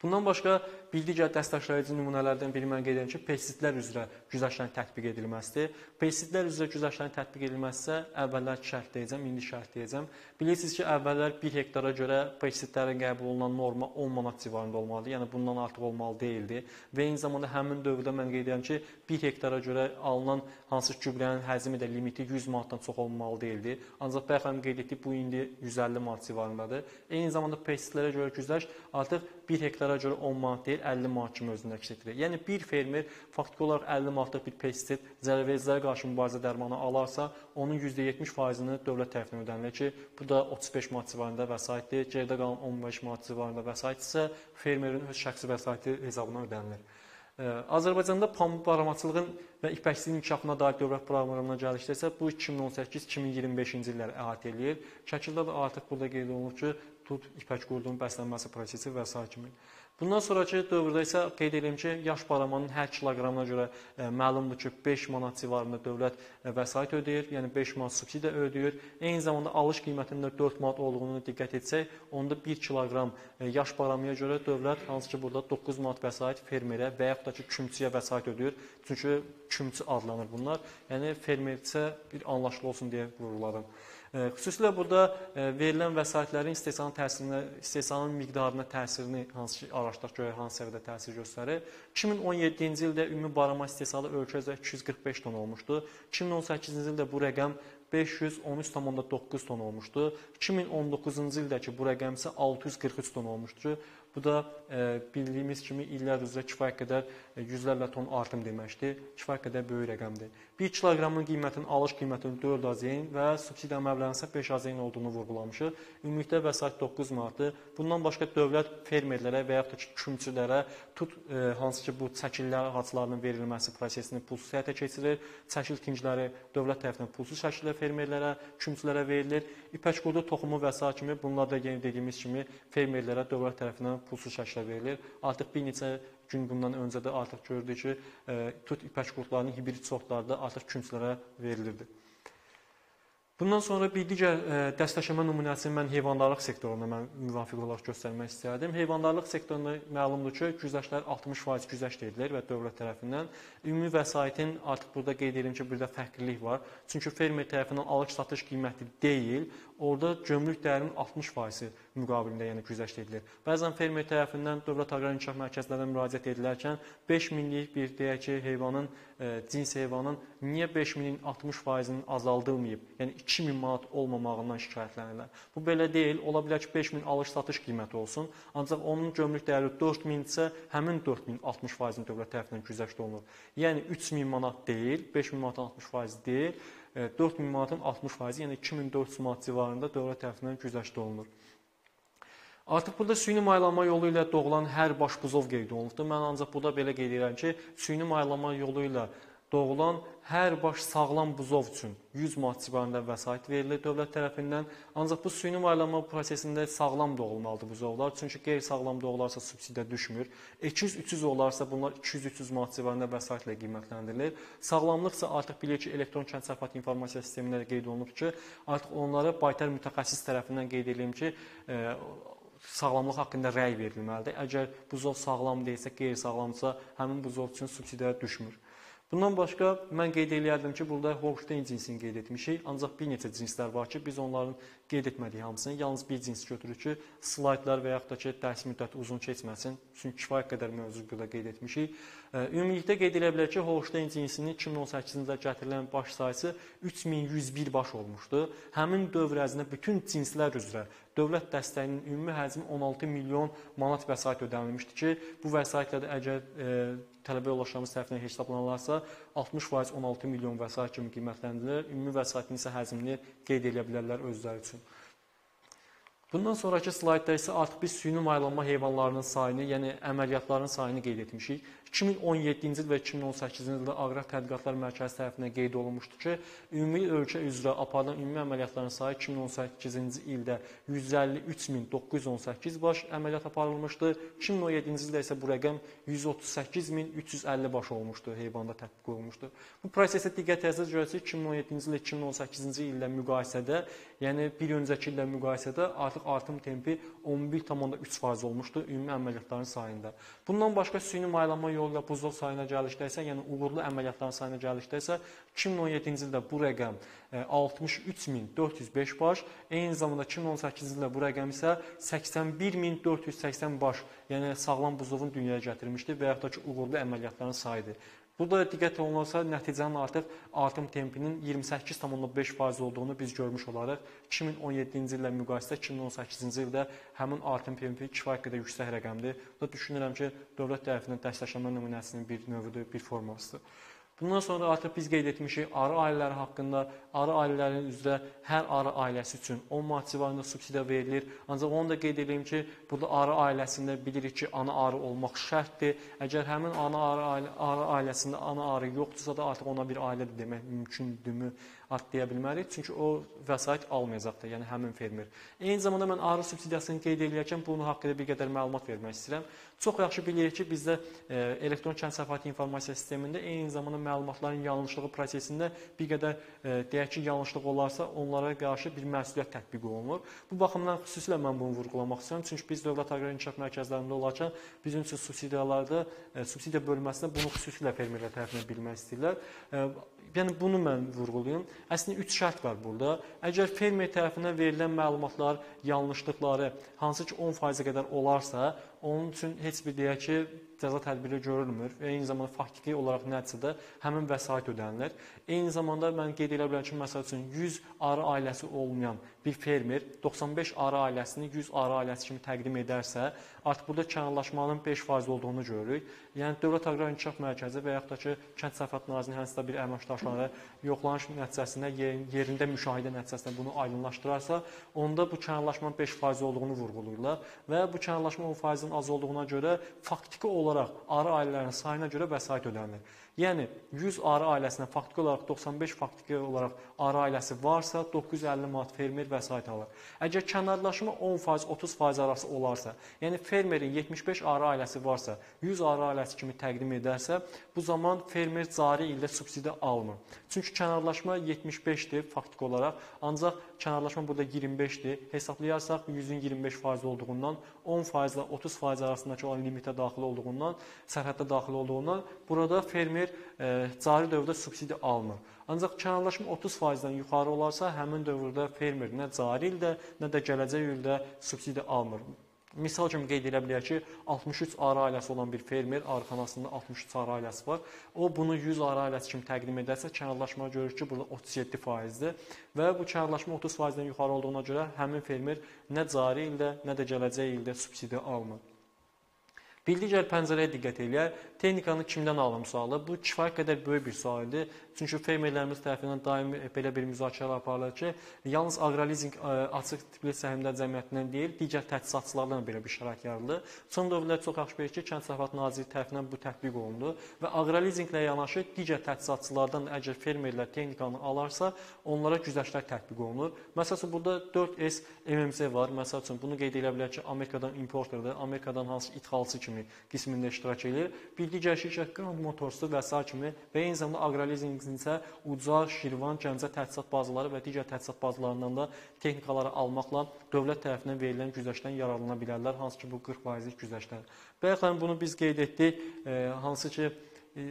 Bundan başqa bir digər dəstəkləyici nümunələrdən biri mən qeyd edirəm ki, pestisitlər üzrə güzəştlərin tətbiq edilməsidir. Pestisitlər üzrə güzəştlərin tətbiq edilməsi isə əvvəllər şərt deyəcəm, indi şərt deyəcəm. Bilirsiniz ki, əvvəllər bir hektara görə pestisitlərin qəbul olunan norma on manat civarında olmalıdır, yəni bundan artıq olmalı deyildi. Və eyni zamanda həmin dövrdə mən qeyd edirəm ki, bir hektara görə alınan hansı gübrənin həcmi də limiti yüz manatdan çox olmalı deyildi. Ancaq bəyəm qeyd etdik, bu indi yüz əlli manat civarındadır. Eyni zamanda pestisitlərə görə güzəşt artıq bir hektara görə on manat deyil, əlli manat kimi özünü əks etdirir. Yəni, bir fermer faktiki olaraq əlli manatlıq bir pestisit zərərvericilərə qarşı mübarizə dərmanı alarsa, onun yüzdə yetmiş faizini dövlət tərəfindən ödənilir ki, bu da otuz beş manat civarında vəsaitdir, geridə qalan on beş manat civarında vəsait isə fermerin öz şəxsi vəsaiti hesabına ödənilir. Azərbaycanda pambıq baramaçılığın və ipəkçiliyin inkişafına dair dövlət proqramına gəldikdə isə bu iki min on səkkiz iki min iyirmi beşinci illəri əhatə eləyir. Şəkildə də artıq burada qeyd olunur ki, tut, ipək qurdunun bəslənməsi prosesi və s. kimi. Bundan sonraki dövrdə isə qeyd edelim ki, yaş baramanın hər kiloqramına görə e, məlumdur ki, beş manat civarında dövlət e, vəsait ödəyir, yəni beş manat subsidiya ödəyir. Eyni zamanda alış qiymətində dörd manat olduğunu diqqət etsək, onda bir kiloqram e, yaş baramaya görə dövlət, hansı ki, burada doqquz manat vəsait fermerə və yaxud da ki, kümçüyə vəsait ödəyir. Çünki kümçü adlanır bunlar, yəni fermer isə bir anlaşılı olsun deyə vururlarım. Xüsusilə burada verilən vəsaitlərin istehsalın miqdarına təsirini hansı araşdıraq görə hansı səviyyədə təsir göstərir. iki min on yeddinci ildə ümumi barama istehsalı ölkə üzrə iki yüz qırx beş ton olmuşdu. iki min on səkkizinci ildə bu rəqəm beş yüz on üç tam onda doqquz ton olmuşdu. iki min on doqquzuncu ildəki bu rəqəm isə altı yüz qırx üç ton olmuşdu. Bu da bildiyimiz kimi illər üzrə kifayət qədər yüzlərlə ton artım deməkdir, kifayət qədər böyük rəqəmdir. bir kiloqramın qiymətinin alış qiymətinin dörd azeyn və subsidiya məbləğinin isə beş azeyn olduğunu vurğulamışıq. Ümumilikdə vəsait doqquz manatdır. Bundan başqa dövlət fermerlərə və yaxud da ki, kümçülərə tut, hansı ki, bu çəkillər hacılarının verilməsi prosesini pulsuz həyata keçirir. Çəkil tingləri dövlət tərəfindən pulsuz şəkildə fermerlərə, kümçülərə verilir. İpək qurdu toxumu və sair kimi, bunlar da dediyimiz kimi fermerlərə dövlət tərəfindən pulsuz şəkildə verilir. Artıq bir neçə gün bundan öncə də artıq gördük ki, tut ipək qurdlarının hibrid sortları da artıq kümçülərə verilirdi. Bundan sonra bir digər dəstəkləmə nümunəsini mən heyvandarlıq sektoruna mən müvafiq olaraq göstərmək istəyərdim. Heyvandarlıq sektorunda məlumdur ki, güzəştlər altmış faiz güzəşt edilir və dövlət tərəfindən. Ümumi vəsaitin artıq burada qeyd edim ki, burada fərqlilik var. Çünki fermer tərəfindən alış-satış qiyməti deyil, orada gömrük dəyərinin altmış faizi müqabilində, yəni güzəşt edilir. Bəzən fermer tərəfindən Dövlət Aqrar İnkişaf Mərkəzlərinə müraciət edilərkən beş minlik bir deyək ki, heyvanın, e, cins heyvanın niyə beş minin altmış faizinin azaldılmayıb, yəni iki min manat olmamağından şikayətlənirlər. Bu belə deyil, ola bilər ki, beş min alış-satış qiyməti olsun, ancaq onun gömrük dəyəri dörd min isə həmin dörd min altmış faizinin dövlət tərəfindən güzəşt olunur. Yəni üç min manat deyil, beş min manat altmış faiz deyil, e, dörd min manatın altmış faizi, yəni iki min dörd yüz manat civarında dövlət tərəfindən güzəşt olunur. Artıq burada süni maylanma yolu ilə doğulan hər baş buzov qeyd olunubdur. Mən ancaq burada belə qeyd edirəm ki, süni maylanma yolu ilə doğulan hər baş sağlam buzov üçün yüz manat civarında vəsait verilir dövlət tərəfindən. Ancaq bu süni maylanma prosesində sağlam doğulmalıdır buzovlar. Çünki qeyri-sağlam doğularsa subsidiya düşmür. iki yüz üç yüz olarsa bunlar iki yüz üç yüz manat civarında vəsaitlə qiymətləndirilir. Sağlamlıqsa artıq bilir ki, elektron kənd təsərrüfat informasiya sistemində qeyd olunub ki, artıq onlara baytar mütəxəssis tərəfindən qeyd edilib ki, e, sağlamlıq haqqında rəy verilməlidir. Əgər buzov sağlam deyilsə, qeyri-sağlamsa, həmin buzov üçün subsidiya düşmür. Bundan başqa, mən qeyd eləyərdim ki, burada Holstein cinsini qeyd etmişik, ancaq bir neçə cinslər var ki, biz onların qeyd etmədiyi hamısını, yalnız bir cins götürürük ki, slaydlar və yaxud da ki, dərs müddəti uzun keçməsin, çünki kifayət qədər mövzu burada qeyd etmişik. Ümumilikdə qeyd edə bilər ki, Holstein cinsinin iki min on səkkizinci ildə gətirilən baş sayısı üç min yüz bir baş olmuşdu. Həmin dövr ərzində bütün cinslər üzrə dövlət dəstəyinin ümumi həcmi on altı milyon manat vəsait ödənilmişdi ki, bu vəsaitlə də əgər e, tələbə yoldaşlarımız tərəfindən hesablanarsa, altmış faiz on altı milyon vəsait kimi qiymətləndirilir. Ümumi vəsaitin isə həcmini qeyd edə bilərlər özləri üçün. Bundan sonraki slaydda isə artıq biz süni maylanma heyvanlarının sayını, yəni əməliyyatların sayını qeyd etmişik. iki min on yeddinci il və iki min on səkkizinci ildə Aqrar Tədqiqatlar Mərkəzi tərəfindən qeyd olunmuşdu ki, ümumi ölkə üzrə aparılan ümumi əməliyyatların sayı iki min on səkkizinci ildə yüz əlli üç min doqquz yüz on səkkiz baş əməliyyat aparılmışdı. iki min on yeddinci ildə isə bu rəqəm yüz otuz səkkiz min üç yüz əlli baş olmuşdu, heyvanda tətbiq olunmuşdu. Bu prosesə diqqət etsə görəcək iki min on yeddinci ilə iki min on səkkizinci illə müqayisədə, yəni bir öncəki illə müqayisədə artıq artım tempi on bir tam onda üç faiz olmuşdu ümumi əməliyyatların sayında. Bundan başqa süni maylanma yolu ilə buzlov sayına gəlikdə isə, yəni uğurlu əməliyyatların sayına gəlikdə isə iki min on yeddinci ildə bu rəqəm altmış üç min dörd yüz beş baş, eyni zamanda iki min on səkkizinci ildə bu rəqəm isə səksən bir min dörd yüz səksən baş, yəni sağlam buzlovun dünyaya gətirmişdi və yaxud da ki, uğurlu əməliyyatların sayıdır. Burada diqqət olunarsa, nəticənin artıq artım tempinin iyirmi səkkiz tam onda beş faiz olduğunu biz görmüş olaraq, iki min on yeddinci illə müqayisədə iki min on səkkizinci ildə həmin artım tempi kifayət qədər yüksək rəqəmdir. Burada düşünürəm ki, dövlət tərəfindən dəstəklənmə nümunəsinin bir növüdür, bir formasıdır. Bundan sonra artıq biz qeyd etmişik, arı ailələri haqqında, arı ailələrinin üzrə hər arı ailəsi üçün on manat civarında subsidiya verilir. Ancaq onu da qeyd edeyim ki, burada arı ailəsində bilirik ki, ana arı olmaq şərtdir. Əgər həmin ana arı, arı ailəsində ana arı yoxdursa da artıq ona bir ailədir demək mümkündürmü? Artıq deyə bilmərik, çünki o vəsait almayacaqdır, yəni həmin fermer. Eyni zamanda mən arı subsidiyasını qeyd edərkən bunun haqqında bir qədər məlumat vermək istəyirəm. Çox yaxşı bilirik ki, bizdə elektron kənd təsərrüfatı informasiya sistemində eyni zamanda məlumatların yanlışlığı prosesində bir qədər, deyək ki, yanlışlıq olarsa, onlara qarşı bir məsuliyyət tətbiq olunur. Bu baxımdan xüsusilə mən bunu vurğulamaq istəyirəm, çünki biz Dövlət Aqrar İnkişaf Mərkəzlərində olarkən bizim üçün subsidiyalarda, subsidiya bölməsində bunu xüsusilə fermerlər tərəfindən bilmək istəyirlər. Yəni, bunu mən vurğulayım. Əslində, üç şərt var burada. Əgər fermer tərəfindən verilən məlumatlar, yanlışlıqları, hansı ki on faiz-ə qədər olarsa, onun üçün heç bir deyək ki, cəza tədbiri görülmür və eyni zamanda faktiki olaraq nəticədə də həmin vəsait ödənilir. Eyni zamanda mən qeyd edə bilərəm ki, məsəl üçün yüz arı ailəsi olmayan bir fermer doxsan beş arı ailəsini yüz arı ailəsi kimi təqdim edərsə, artıq burada kənarlaşmanın beş faiz olduğunu görürük. Yəni, Dövlət Aqrar İnkişaf Mərkəzi və yaxud da ki, Kənd Təsərrüfat Nazirliyinin hansısa bir əməkdaşları yoxlanış nəticəsində, yerində müşahidə nəticəsində bunu aydınlaşdırarsa, onda bu kənarlaşmanın beş faiz olduğunu vurğulurlar və bu kənarlaşma on faizin az olduğuna görə faktiki olaraq arı ailələrinin sayına görə vəsait ödənilir. Yəni, yüz arı ailəsinə faktiki olaraq doxsan beş faktiki olaraq arı ailəsi varsa, doqquz yüz əlli manat fermer vəsait alır. Əgər kənarlaşma on faiz otuz faiz arası olarsa, yəni fermerin yetmiş beş arı ailəsi varsa, yüz arı ailəsi kimi təqdim edərsə, bu zaman fermer cari ildə subsidiya almır. Çünki kənarlaşma yetmiş beşdir faktiki olaraq, ancaq kənarlaşma burada iyirmi beşdir. Hesablayarsak yüzün iyirmi beş faiz olduğundan, on faizlə otuz faiz arasındakı olan limitə daxil olduğundan, sərhəddə daxil olduğundan burada fermer e, cari dövrdə subsidiya almır. Ancaq kənarlaşma otuz faizdən yuxarı olarsa, həmin dövrdə fermer nə cari ildə, nə də gələcək ildə subsidiya almır. Misal kimi qeyd edə bilək ki, altmış üç arı ailəsi olan bir fermer, arxanasında altmış üç arı ailəsi var. O, bunu yüz arı ailəsi kimi təqdim edərsə, kənarlaşma görür ki, burada otuz yeddi faizdir. Və bu kənarlaşma otuz faizdən yuxarı olduğuna görə həmin fermer nə cari ildə, nə də gələcək ildə subsidiya almır. Bildikcə pəncərəyə diqqət eləyək, texnikanı kimdən alım sualı? Bu kifayət qədər böyük bir sualdır. Çünki fermerlərimiz tərəfindən daimi belə bir müzakirə aparılır ki, yalnız agrolizing açıq tipli səhmdar cəmiyyətindən deyil, digər təsisatçılardan belə bir şərait yaradılır. Son dövrlər çox yaxşı bilir ki, Kənd Təsərrüfat Nazirliyi tərəfindən bu tətbiq olundu və agrolizinglə yanaşı digər təsisatçılardan əgər fermerlər texnikanı alarsa, onlara güzəştlər tətbiq olunur. Məsəl üçün burada dörd S M M C var. Məsəl üçün bunu qeyd edə bilər ki, Amerikadan importerdir, Amerikadan hansı ithalçı kimi qismində iştirak edir. Bir digər şirkət Grand Motors'u və sair kimi və eyni zamanda Agralizing'in isə Uca, Şirvan, Gəncə təhsilat bazaları və digər təhsilat bazalarından da texnikaları almaqla dövlət tərəfindən verilən güzəştdən yararlana bilərlər, hansı ki bu qırx faizlik güzəştdən. Bəyəxlərin bunu biz qeyd etdik, e, hansı ki e,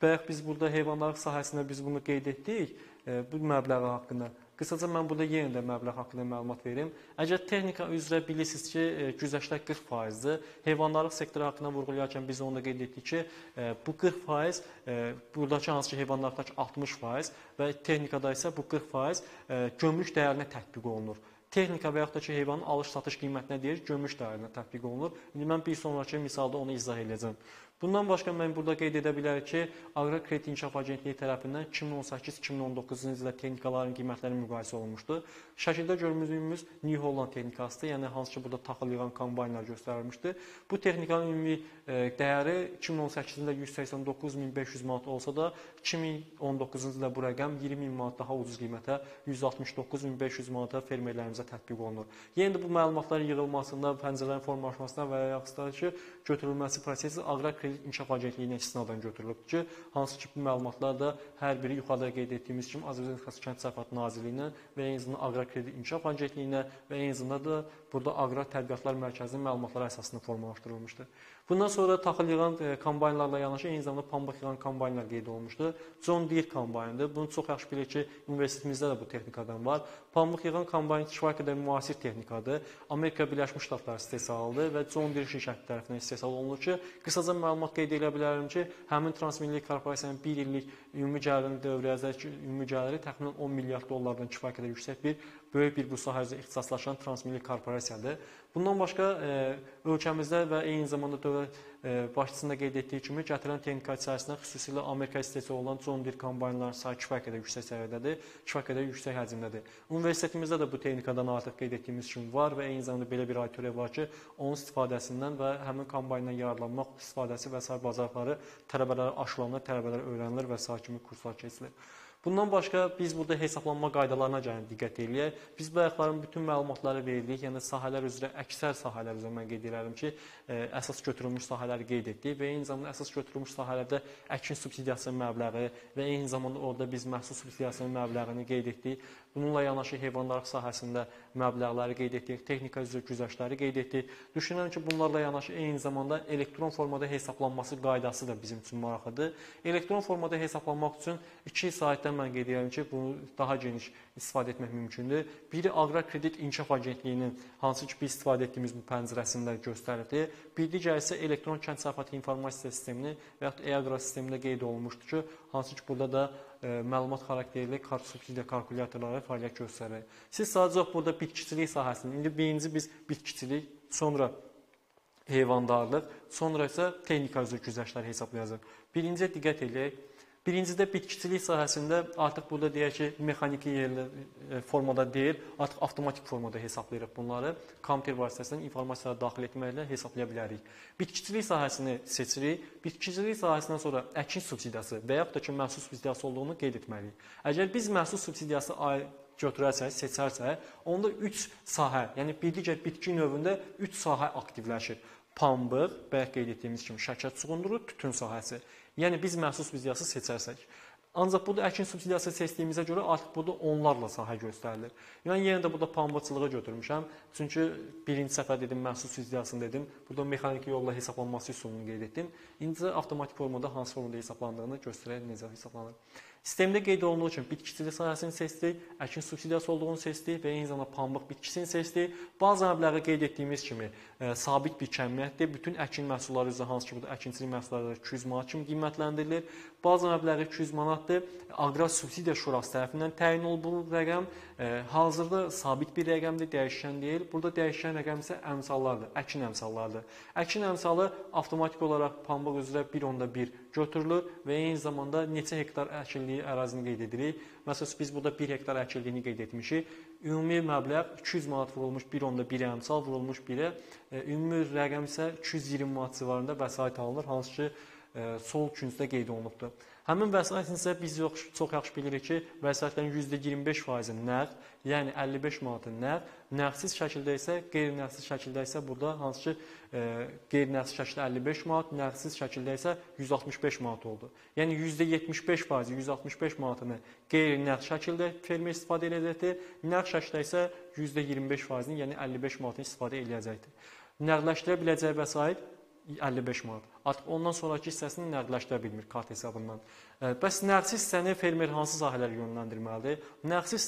bəyək biz burada heyvandarlıq sahəsində biz bunu qeyd etdik e, bu məbləği haqqında. Qısaca mən burada yenə də məbləğ haqqında məlumat verim. Əgər texnika üzrə bilirsiniz ki, güzəştlər qırx faizdir. Heyvandarlıq sektoru haqqında vurğulayarkən biz onu da qeyd etdik ki, bu qırx faiz, buradakı hansı ki heyvandarlıqdakı altmış faiz və texnikada isə bu qırx faiz gömrük dəyərinə tətbiq olunur. Texnika və yaxud da ki, heyvanın alış-satış qiymətinə deyir, gömrük dəyərinə tətbiq olunur. İndi mən bir sonraki misalda onu izah edəcəm. Bundan başqa mən burada qeyd edə bilərik ki, Aqrar Kredit İnkişaf Agentliyi tərəfindən iki min on səkkiz iki min on doqquz-cu ildə texnikaların qiymətləri müqayisə olunmuşdu. Şəkildə gördüyümüz New Holland texnikasıdır, yəni hansı ki burada taxıl yığan kombaynlar göstərilmişdi. Bu texnikanın ümumi dəyəri iki min on səkkiz-ci ildə yüz səksən doqquz min beş yüz manat olsa da, iki min on doqquz-cu ildə bu rəqəm iyirmi min manat daha ucuz qiymətə yüz altmış doqquz min beş yüz manata fermerlərimizə tətbiq olunur. Yenə də bu məlumatların yığılmasında, pəncərələrin formalaşmasına və yaxud ki, götürülməsi prosesi Aqrar Kredit İnkişaf Agentliyinin istinaddan götürülüb ki, hansı ki bu məlumatlar da hər biri yuxarıda qeyd etdiyimiz kimi Azərbaycan Respublikası Kənd Təsərrüfat Nazirliyinə və ən azından Aqrar Kredit İnkişaf Agentliyinə və ən azından da burada Aqrar Tədqiqatlar Mərkəzinin məlumatları əsasında formalaşdırılmışdır. Bundan sonra taxıl yığan kombaynlarla yanaşı ən azından pambıq yığan kombaynlar qeyd olunmuşdur. John Deere kombaynıdır. Bunu çox yaxşı bilir ki, universitetimizdə də bu texnikadan var. Pambıq yığan kombayn Şvayqada müasir texnikadır. Amerika Birləşmiş Ştatları istehsalıdır və John Deere şirkəti tərəfindən istehsal olunur ki, qısaca məlumat qeyd edə bilərim ki, həmin Transmilli Korporasiyanın bir illik ümumi gəliri dövrəzəki ümumi gəliri təxminən on milyard dollardan kifayət qədər yüksək bir böyük bir bu sahədə ixtisaslaşan Transmilli Korporasiyadır. Bundan başqa ölkəmizdə və eyni zamanda dövlət başçısında qeyd etdiyi kimi gətirilən texnika içərisində xüsusilə Amerika istehsalı olan John Deere kombaynların sayı kifayət qədər yüksək səviyyədədir, kifayət qədər yüksək həcmdədir. Universitetimizdə də bu texnikadan artıq qeyd etdiyimiz kimi var və eyni zamanda belə bir auditoriya var ki, onun istifadəsindən və həmin kombayndan yararlanmaq istifadəsi və sair bacarıqları tələbələrə aşılanır, tələbələr öyrənilir və sair kimi kurslar keçilir. Bundan başqa biz burada hesablanma qaydalarına gəlin diqqət eləyək. Biz bayaqların bütün məlumatları verdik, yəni sahələr üzrə, əksər sahələr üzrə mən qeyd edirəm ki, əsas götürülmüş sahələri qeyd etdik və eyni zamanda əsas götürülmüş sahələrdə əkin subsidiyasının məbləği və eyni zamanda orada biz məhsul subsidiyasının məbləğini qeyd etdik. Bununla yanaşı heyvandarlıq sahəsində məbləğləri qeyd etdik, texnika üzrə güzəştləri qeyd etdik. Düşünürəm ki, bunlarla yanaşı eyni zamanda elektron formada hesablanması qaydası da bizim üçün maraqlıdır. Elektron formada hesablanmaq üçün iki saytda mən qeyd edirəm ki, bunu daha geniş istifadə etmək mümkündür. Biri Aqrar Kredit İnkişaf Agentliyinin hansı ki biz istifadə etdiyimiz bu pəncərəsində göstərildi. Bir digər isə elektron kənd təsərrüfatı informasiya sistemini və yaxud e-Aqrar sistemində qeyd olunmuşdur ki, hansı ki burada da məlumat xarakterli kart subsidiya kalkulyatorları fəaliyyət göstərir. Siz sadəcə burada bitkiçilik sahəsində, indi birinci biz bitkiçilik, sonra heyvandarlıq, sonra isə texnika üzrə güzəştləri hesablayacaq. Birinciyə diqqət eləyək. Birincidə bitkiçilik sahəsində artıq burada deyək ki, mexaniki yerli formada deyil, artıq avtomatik formada hesablayırıq bunları. Kompüter vasitəsindən informasiyaları daxil etməklə hesablaya bilərik. Bitkiçilik sahəsini seçirik. Bitkiçilik sahəsindən sonra əkin subsidiyası və yaxud da ki, məhsul subsidiyası olduğunu qeyd etməliyik. Əgər biz məhsul subsidiyası götürərsək, seçərsək, onda üç sahə, yəni birlikdə bitki növündə üç sahə aktivləşir. Pambıq, bəyək qeyd etdiyimiz kimi şəkər çuğunduru, tütün sahəsi. Yəni biz məhsul subsidiyası seçərsək. Ancaq burada əkin subsidiyası seçdiyimizə görə artıq burada onlarla sahə göstərilir. Yəni yenə də burada pambıqçılığı götürmüşəm. Çünki birinci səfər dedim məhsul subsidiyasını dedim. Burada mexaniki yolla hesablanması üsulunu qeyd etdim. İndi avtomatik formada hansı formada hesablandığını göstərək necə hesablanır. Sistemdə qeyd olunduğu üçün bitkiçilik sahəsini seçdik, əkin subsidiyası olduğunu seçdik və eyni zamanda pambıq bitkisini seçdik. Bazı məbləği qeyd etdiyimiz kimi e, sabit bir kəmiyyətdir. Bütün əkin məhsulları üzrə hansı ki, burada əkinçilik məhsulları iki yüz manat kimi qiymətləndirilir. Bazı məbləği iki yüz manatdır. Aqrar Subsidiya Şurası tərəfindən təyin olunur bu rəqəm. E, hazırda sabit bir rəqəmdir, dəyişkən deyil. Burada dəyişkən rəqəm isə əmsallardır, əkin əmsallardır. Əkin əmsalı avtomatik olaraq pambıq üzrə bir nöqtə bir götürülür və eyni zamanda neçə hektar əkinliyi ərazini qeyd edirik. Məsələn, biz burada bir hektar əkilliyini qeyd etmişik. Ümumi məbləğ iki yüz manat vurulmuş bir nöqtə bir əmsal vurulmuş birə, ümumi rəqəm isə iki yüz iyirmi manat civarında vəsait alınır, hansı ki, sol küncdə qeyd olunubdur. Həmin vəsait isə biz yox, çox yaxşı bilirik ki, vəsaitlərin yüzdə iyirmi beş faizi nəğd, yəni əlli beş manatı nəğd, nəğdsiz şəkildə isə, qeyri-nəğdsiz şəkildə isə burada hansı ki, qeyri-nəğdsiz şəkildə əlli beş manat, nəğdsiz şəkildə isə yüz altmış beş manat oldu. Yəni yüzdə yetmiş beş faizi, yüz altmış beş manatını qeyri-nəğd şəkildə fermer istifadə edəcəkdir, nəğd şəkildə isə yüzdə iyirmi beş faizini, yəni əlli beş manatını istifadə edəcəkdir. Nəğdləşdirə biləcək vəsait əlli beş manat. Artıq ondan sonraki hissəsini nəğdləşdirə bilmir kart hesabından. Bəs nəğdsiz hissəni fermer hansı sahələrə yönləndirməlidir? Nəğdsiz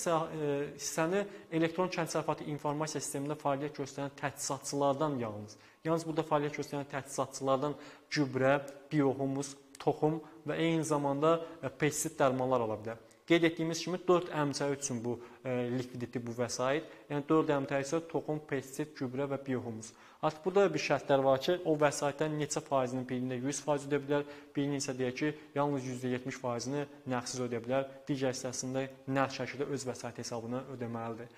hissəni elektron kənd təsərrüfatı informasiya sistemində fəaliyyət göstərən təhsisatçılardan yalnız. Yalnız burada fəaliyyət göstərən təhsisatçılardan gübrə, biohumus, toxum və eyni zamanda pestisid dərmanlar ala bilər. Qeyd etdiyimiz kimi dörd əmtəə üçün bu e, likviditi, bu vəsait. Yəni dörd əmtəə isə toxum, pestisid, gübrə və biohumus. Artıq burada bir şərtlər var ki, o vəsaitdən neçə faizini birində yüz faiz ödəyə bilər, birini isə deyək ki, yalnız yüzdə yetmiş faizini nağdsız ödəyə bilər, digər hissəsində nağd şəkildə öz vəsait hesabına ödəməlidir.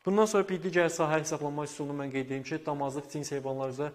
Bundan sonra bir digər sahə hesablanma üsulunu mən qeyd edim ki, damazlıq cins heyvanlar üzrə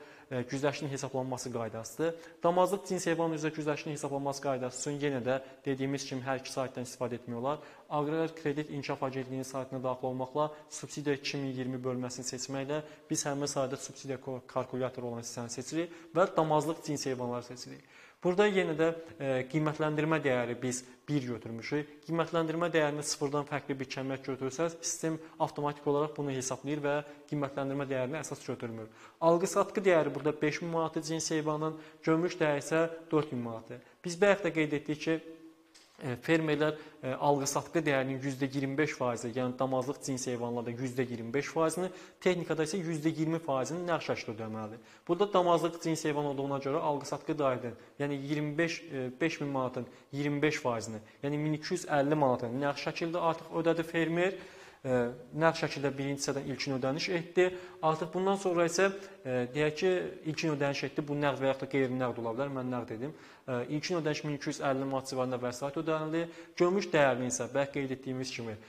güzəştin hesablanması qaydasıdır. Damazlıq cins heyvan üzrə güzəştin hesablanması qaydası üçün yenə də dediyimiz kimi hər iki saytdan istifadə etmək olar. Aqrar Kredit İnkişaf Agentliyinin saytına daxil olmaqla subsidiya iki min iyirmi bölməsini seçməklə biz həmin sayda subsidiya kalkulatoru olan hissəni seçirik və damazlıq cins heyvanları seçirik. Burada yenə də e, qiymətləndirmə dəyəri biz bir götürmüşük. Qiymətləndirmə dəyərini sıfırdan fərqli bir kəmiyyət götürsəz, sistem avtomatik olaraq bunu hesablayır və qiymətləndirmə dəyərini əsas götürmür. Alqı-satqı dəyəri burada beş min manatı cins heyvanın, gömrük dəyəri isə dörd min manatı. Biz bayaq da qeyd etdik ki, e, fermerlər e, alqı-satqı dəyərinin yüzdə iyirmi beş faizi, yəni damazlıq cins heyvanlarda yüzdə iyirmi beş faizini, texnikada isə yüzdə iyirmi faizini nağd şəkildə ödəməlidir. Burada damazlıq cins heyvan olduğuna görə alqı-satqı dairinin, yəni iyirmi beş min manatın iyirmi beş faizini, yəni min iki yüz əlli manatın nağd şəkildə artıq ödədi fermer. Nağd şəkildə birinci hissədən ilkin ödəniş etdi. Artıq bundan sonra isə deyək ki, ilkin ödəniş etdi. Bu nağd və yaxud da qeyri-nağd ola bilər. Mən nağd dedim. İlkin ödəniş min iki yüz əlli manat civarında vəsait ödənilir. Gömrük dəyərinin isə bəlkə qeyd etdiyimiz kimi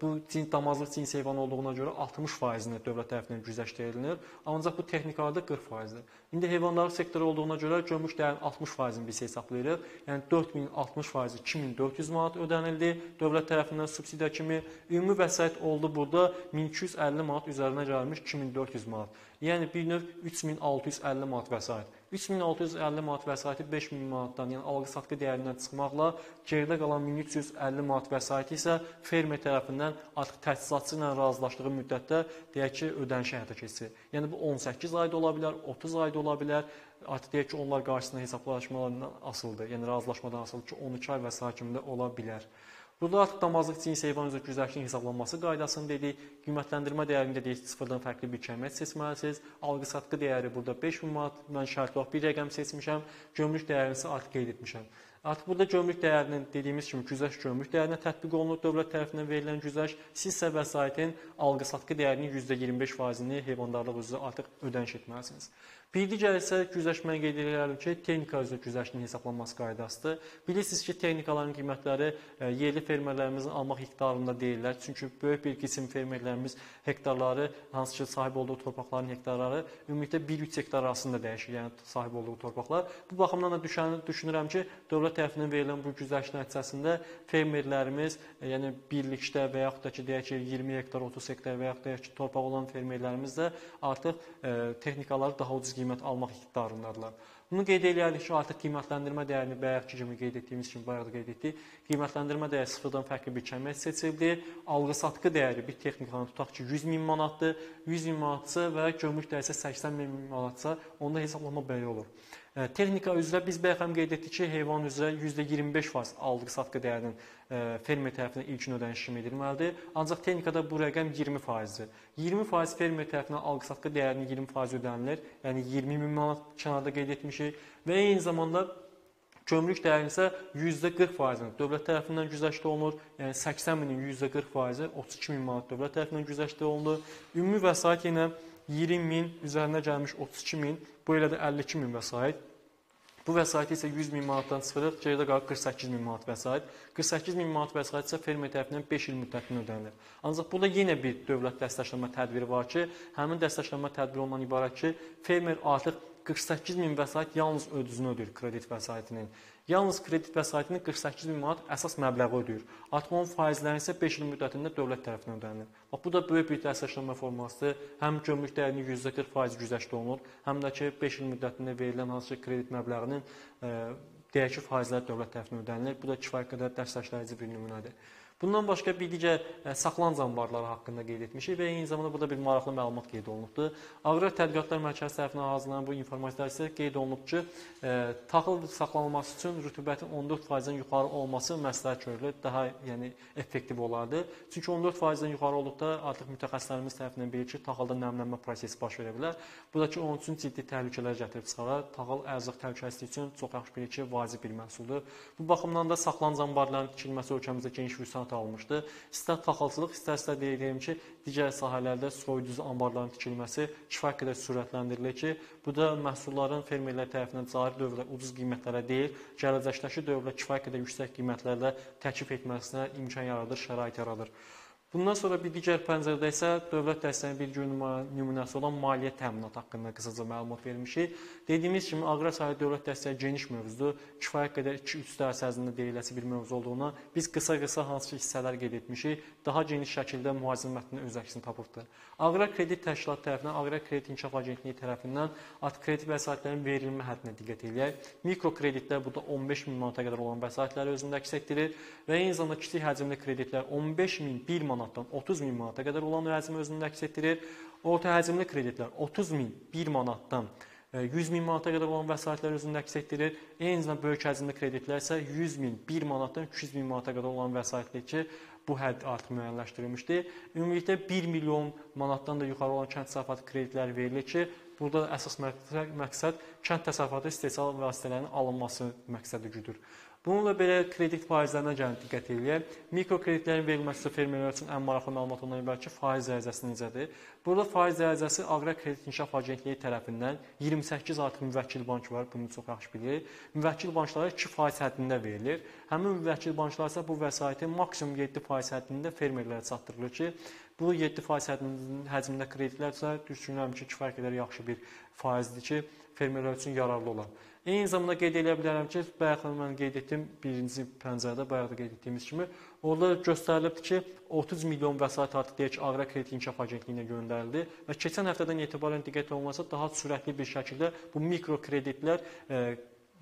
bu damazlıq cins heyvanı olduğuna görə altmış faizini dövlət tərəfindən güzəştlərilir. Ancaq bu texnikada qırx faizdir. İndi heyvandarlıq sektoru olduğuna görə gömrük dəyərinin altmış faizini biz hesablayırıq. Yəni dörd min altmış faizi iki min dörd yüz manat ödənildi dövlət tərəfindən subsidiya kimi. Ümumi vəsait oldu burada min iki yüz əlli manat üzərinə gəlmiş iki min dörd yüz manat. Yəni bir növ üç min altı yüz əlli manat vəsait. üç min altı yüz əlli manat vəsaiti beş min manatdan, yəni alqı-satqı dəyərindən çıxmaqla geridə qalan min üç yüz əlli manat vəsaiti isə fermer tərəfindən artıq təchizatçı ilə razılaşdığı müddətdə deyək ki, ödənişə həyata keçir. Yəni bu on səkkiz ayda ola bilər, otuz ayda ola bilər. Artıq deyək ki, onlar qarşısında hesablaşmalarından asılıdır. Yəni razılaşmadan asılıdır ki, on iki ay və sair kimi də ola bilər. Burada artıq damazlıq cins heyvan üzrə güzəştin hesablanması qaydasını dedik, qiymətləndirmə dəyərini dedik, sıfırdan fərqli bir kəmiyyət seçməlisiniz. Alqı-satqı dəyəri burada beş min manat, mən şərtli olaraq bir rəqəm seçmişəm, gömrük dəyərini isə artıq qeyd etmişəm. Artıq burada gömrük dəyərinin dediyimiz kimi güzəşt gömrük dəyərinə tətbiq olunur dövlət tərəfindən verilən güzəşt. Siz isə vəsaitin alqı-satqı dəyərinin yüzdə iyirmi beş faizini heyvandarlıq üzrə artıq ödəniş etməlisiniz. Bir digər isə güzəşt mən qeyd edirəm ki, texnika üzrə güzəştin hesablanması qaydasıdır. Bilirsiniz ki, texnikaların qiymətləri yerli fermerlərimizin almaq hektarında deyirlər. Çünki böyük bir qisim fermerlərimiz hektarları, hansı ki sahib olduğu torpaqların hektarları ümumilikdə bir üç hektar arasında dəyişir, yəni sahib olduğu torpaqlar. Bu baxımdan da düşəni düşünürəm ki, dövlət tərəfindən verilən bu güzəşt nəticəsində fermerlərimiz, yəni birlikdə və yaxud da ki deyək ki iyirmi hektar, otuz hektar və yaxud da ki torpaq olan fermerlərimiz də artıq e, texnikaları daha ucuz qiymət almaq iqtidarındadırlar. Bunu qeyd edirik ki, artıq qiymətləndirmə dəyərini bayaqki kimi qeyd etdiyimiz kimi bayaq da qeyd etdik. Qiymətləndirmə dəyəri sıfırdan fərqli bir kəmiyyət seçildi. Alqı-satqı dəyəri bir texnikanı tutaq ki, yüz min manatdır. yüz min manatsa və gömrük dəyəri isə səksən min manatsa, onda hesablama belə olur. Texnika üzrə biz bayaq qeyd etdik ki, heyvan üzrə yüzdə iyirmi beş faiz alqı-satqı dəyərinin fermer tərəfindən ilkin ödəniş kimi edilməlidir. Ancaq texnikada bu rəqəm iyirmi faizdir. iyirmi faiz fermer tərəfindən alqı-satqı dəyərinin iyirmi faizi ödənilir. Yəni iyirmi min manat kənarda qeyd etmişik və eyni zamanda gömrük dəyərinin isə yüzdə qırx faizini dövlət tərəfindən güzəşt olunur. Yəni səksən minin yüzdə qırx faizi otuz iki min manat dövlət tərəfindən güzəşt olunur. Ümumi vəsait yenə iyirmi min üzərinə gəlmiş otuz iki min, bu elə də əlli iki min vəsait. Bu vəsait isə yüz min manatdan çıxırıq, geridə qalır qırx səkkiz min manat vəsait. qırx səkkiz min manat vəsait isə fermer tərəfindən beş il müddətində ödənilir. Ancaq burada yenə bir dövlət dəstəkləmə tədbiri var ki, həmin dəstəkləmə tədbiri ondan ibarət ki, fermer artıq qırx səkkiz min vəsait yalnız ödüzünü ödür kredit vəsaitinin. Yalnız kredit vəsaitinin qırx səkkiz min manat əsas məbləği ödəyir. Artıq onun faizlərini isə beş il müddətində dövlət tərəfindən ödənilir. Bax, bu da böyük bir dəstəkləmə formasıdır. Həm gömrük dəyərinin yüzdə qırx faiz güzəşt olunur, həm də ki beş il müddətində verilən hansı kredit məbləğinin e, deyək ki faizləri dövlət tərəfindən ödənilir. Bu da kifayət qədər dəstəkləyici bir nümunədir. Bundan başqa bir digər saxlanılan anbarları haqqında qeyd etmişik və eyni zamanda burada bir maraqlı məlumat qeyd olunubdur. Aqrar Tədqiqatlar Mərkəzi tərəfindən hazırlanan bu informasiyalar isə qeyd olunub ki, taxıl saxlanılması üçün rütubətin on dörd faizdən yuxarı olması məsləhət görülür, daha yəni effektiv olardı. Çünki on dörd faizdən yuxarı olduqda artıq mütəxəssislərimiz tərəfindən bilir ki, taxılda nəmlənmə prosesi baş verə bilər. Bu da ki, onun üçün ciddi təhlükələr gətirib çıxarar. Taxıl ərzaq təhlükəsizliyi üçün çox yaxşı bilir ki, vacib bir məhsuldur. Bu baxımdan da saxlanılan anbarların tikilməsi ölkəmizdə geniş vüsət almışdı. İstər taxılçılıq, istərsə deyim ki, digər sahələrdə soyuducu anbarların tikilməsi kifayət qədər sürətləndirilir ki, bu da məhsulların fermerlər tərəfindən cari dövrdə ucuz qiymətlərə deyil, gələcəkdəki dövrdə kifayət qədər yüksək qiymətlərlə təklif etməsinə imkan yaradır, şərait yaradır. Bundan sonra bir digər pəncərədə isə dövlət dəstəyinin bir nümunəsi olan maliyyə təminatı haqqında qısaca məlumat vermişik. Dediyimiz kimi, aqrar sahə dövlət dəstəyi geniş mövzudur. Kifayət qədər iki üç dərs ərzində deyiləsi bir mövzu olduğuna biz qısa-qısa hansı hissələr qeyd etmişik, daha geniş şəkildə mühazirə mətnində öz əksini tapıbdır. Aqrar Kredit Təşkilatı tərəfindən, Aqrar Kredit İnkişaf Agentliyi tərəfindən artıq kredit vəsaitlərinin verilmə həddinə diqqət eləyək. Mikro kreditlər burada on beş min manata qədər olan vəsaitləri özündə əks etdirir və eyni zamanda kiçik həcmli kreditlər on beş min bir manatdan otuz min manata qədər olan həcmi özündə əks etdirir. Orta həcmli kreditlər otuz min bir manatdan yüz min manata qədər olan vəsaitlər özündə əks etdirir. Eyni zamanda böyük həcmli kreditlər isə yüz min bir manatdan iki yüz min manata qədər olan vəsaitlər ki, bu hədd artıq müəyyənləşdirilmişdir. Ümumilikdə bir milyon manatdan da yuxarı olan kənd təsərrüfatı kreditləri verilir ki, burada əsas məqsəd kənd təsərrüfatı istehsal vasitələrinin alınması məqsədi güdür. Bununla belə kredit faizlərinə gəlin diqqət eləyək. Mikro kreditlərin verilməsi fermerlər üçün ən maraqlı məlumat ondan ibarət ki, faiz dərəcəsi necədir? Burada faiz dərəcəsi Aqrar Kredit İnkişaf Agentliyi tərəfindən iyirmi səkkiz artıq müvəkkil bank var, bunu çox yaxşı bilirik. Müvəkkil banklara iki faiz həddində verilir. Həmin müvəkkil banklar isə bu vəsaitin maksimum yeddi faiz həddində fermerlərə çatdırılır ki, bu yeddi faiz həcmində kreditlər isə düşünürəm ki, kifayət qədər yaxşı bir faizdir ki, fermerlər üçün yararlı olar. Eyni zamanda qeyd edə bilərəm ki, bayaqda mən qeyd etdim, birinci pəncərədə bayaqda qeyd etdiyimiz kimi, orada göstərilibdir ki, otuz milyon vəsait artıq deyək ki, Aqrar Kredit İnkişaf Agentliyinə göndərildi və keçən həftədən etibarən diqqət olunmasa daha sürətli bir şəkildə bu mikro kreditlər e,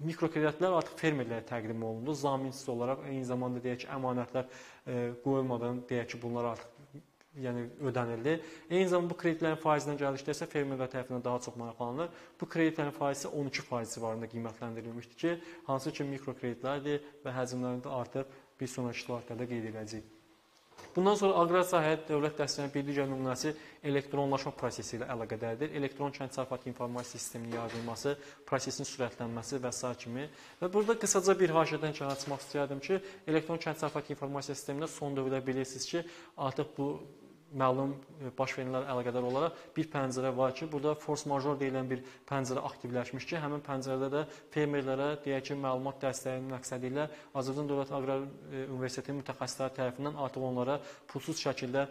Mikro kreditlər artıq fermerlərə təqdim olundu. Zaminsiz olaraq, eyni zamanda deyək ki, əmanətlər e, qoyulmadan deyək ki, bunlar artıq yəni ödənildi. Eyni zamanda bu kreditlərin faizindən gəldikdə isə fermerlər tərəfindən daha çox maraqlanılır. Bu kreditlərin faizi on iki faiz civarında qiymətləndirilmişdir ki, hansı ki mikro kreditlərdir və həcmlərində artıq bir sonraki şəkildə qeyd edəcəyik. Bundan sonra aqrar sahə dövlət dəstəyinin bir digər nümunəsi elektronlaşma prosesi ilə əlaqədardır. Elektron kənd təsərrüfatı informasiya sisteminin yaradılması, prosesin sürətlənməsi və sair kimi. Və burada qısaca bir haşiyədən kənara çıxmaq istəyirdim ki, elektron kənd təsərrüfatı informasiya sistemində son dövrdə bilirsiniz ki, artıq bu məlum baş verilənlərlə əlaqədar olaraq bir pəncərə var ki, burada force major deyilən bir pəncərə aktivləşmiş ki, həmin pəncərədə də fermerlərə deyək ki, məlumat dəstəyinin məqsədi ilə Azərbaycan Dövlət Aqrar Universitetinin mütəxəssisləri tərəfindən artıq onlara pulsuz şəkildə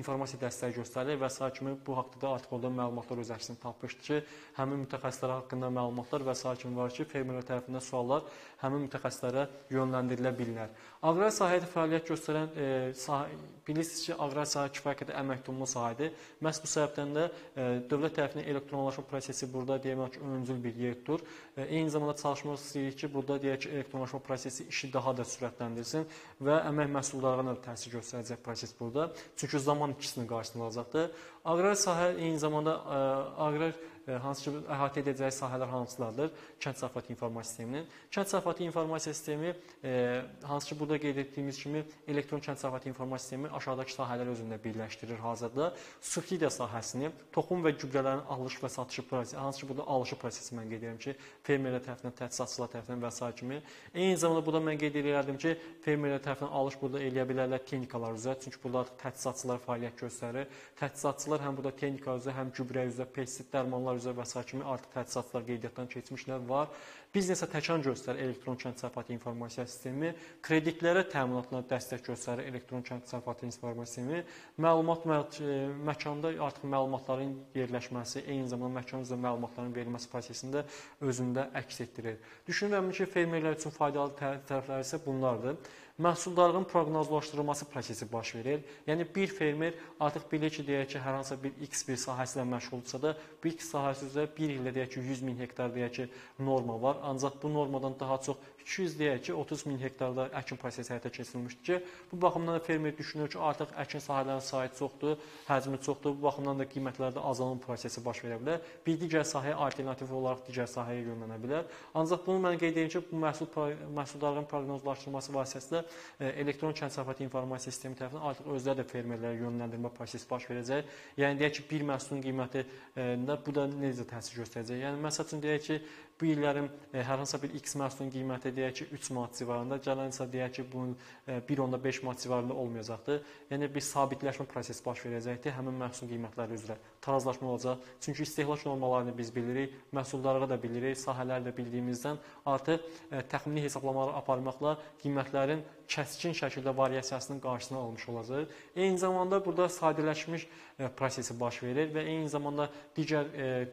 informasiya dəstəyi göstərilir və sair kimi bu haqda da artıq orada məlumatlar öz əksini tapmışdı ki, həmin mütəxəssislər haqqında məlumatlar və sair kimi var ki, fermerlər tərəfindən suallar həmin mütəxəssislərə yönləndirilə bilinər. Aqrar sahədə fəaliyyət göstərən, e, sahə, bilirsiniz ki, aqrar sahə kifayət qədər əmək tutumlu sahədir. Məhz bu səbəbdən də e, dövlət tərəfindən elektronlaşma prosesi burada deyəmək ki, öncül bir yer tutur. E, eyni zamanda çalışmaq istəyirik ki, burada deyək ki, elektronlaşma prosesi işi daha da sürətləndirsin və əmək məhsullarına da təsir göstərəcək proses burada. Çünki zaman ikisinin qarşısında alacaqdır. Aqrar sahə eyni zamanda aqrar hansı ki, əhatə edəcəyi sahələr hansılardır? Kənd təsərrüfatı informasiya sisteminin. Kənd təsərrüfatı informasiya sistemi, e, hansı ki, burada qeyd etdiyimiz kimi, elektron kənd təsərrüfatı informasiya sistemi aşağıdakı sahələri özündə birləşdirir hazırda. Subsidiya sahəsini, toxum və gübrələrin alış və satışı prosesi, hansı ki, burada alışı prosesi mən qeyd edirəm ki, fermerlər tərəfindən, təsisatçılar tərəfindən və sair kimi. Eyni zamanda burada mən qeyd edirəm ki, fermerlər tərəfindən alış burada eləyə bilərlər texnikalar üzrə, çünki burada artıq təsisatçılar fəaliyyət göstərir. Təsisatçılar həm burada texnika üzrə, həm gübrə üzrə, pestisid, dərmanlar üzrə və sair kimi artıq tədqiqatlar qeydiyyatdan keçmişlər var. Biznesə təkan göstərir elektron kənd təsərrüfatı informasiya sistemi, kreditlərə təminatına dəstək göstərir elektron kənd təsərrüfatı informasiya sistemi, məlumat mə məkanda artıq məlumatların yerləşməsi, eyni zamanda məkan üzrə məlumatların verilməsi prosesində özündə əks etdirir. Düşünürəm ki, fermerlər üçün faydalı tərəfləri isə bunlardır. Məhsuldarlığın proqnozlaşdırılması prosesi baş verir. Yəni bir fermer artıq bilir ki, deyək ki, hər hansı bir X bir sahəsi ilə məşğuldursa da, bir X sahəsi üzrə bir ildə deyək ki, yüz min hektar deyək ki, norma var. Ancaq bu normadan daha çox iki yüz deyək ki, otuz min hektarda əkin prosesi həyata keçirilmişdir ki, bu baxımdan da fermer düşünür ki, artıq əkin sahələrinin sayı çoxdur, həcmi çoxdur, bu baxımdan da qiymətlərdə azalma prosesi baş verə bilər. Bir digər sahəyə alternativ olaraq digər sahəyə yönlənə bilər. Ancaq bunu mən qeyd edirəm ki, bu məhsul məhsuldarlığın proqnozlaşdırılması vasitəsilə elektron kənd təsərrüfatı informasiya sistemi tərəfindən artıq özləri də fermerlərə yönləndirmə prosesi baş verəcək. Yəni deyək ki, bir məhsulun qiyməti bu da necə təsir göstərəcək? Yəni məsəl üçün deyək ki, bu illərin hər hansı bir X məhsulun qiyməti deyək ki, üç manat civarında, gələnsə deyək ki, bunun bir nöqtə beş manat civarında olmayacaqdır. Yəni bir sabitləşmə prosesi baş verəcəkdir həmin məhsul qiymətləri üzrə. Tarazlaşma olacaq. Çünki istehlak normalarını biz bilirik, məhsuldarlığı da bilirik, sahələri də bildiyimizdən artıq təxmini hesablamaları aparmaqla qiymətlərin kəskin şəkildə variasiyasının qarşısını almış olacaq. Eyni zamanda burada sadələşmiş prosesi baş verir və eyni zamanda digər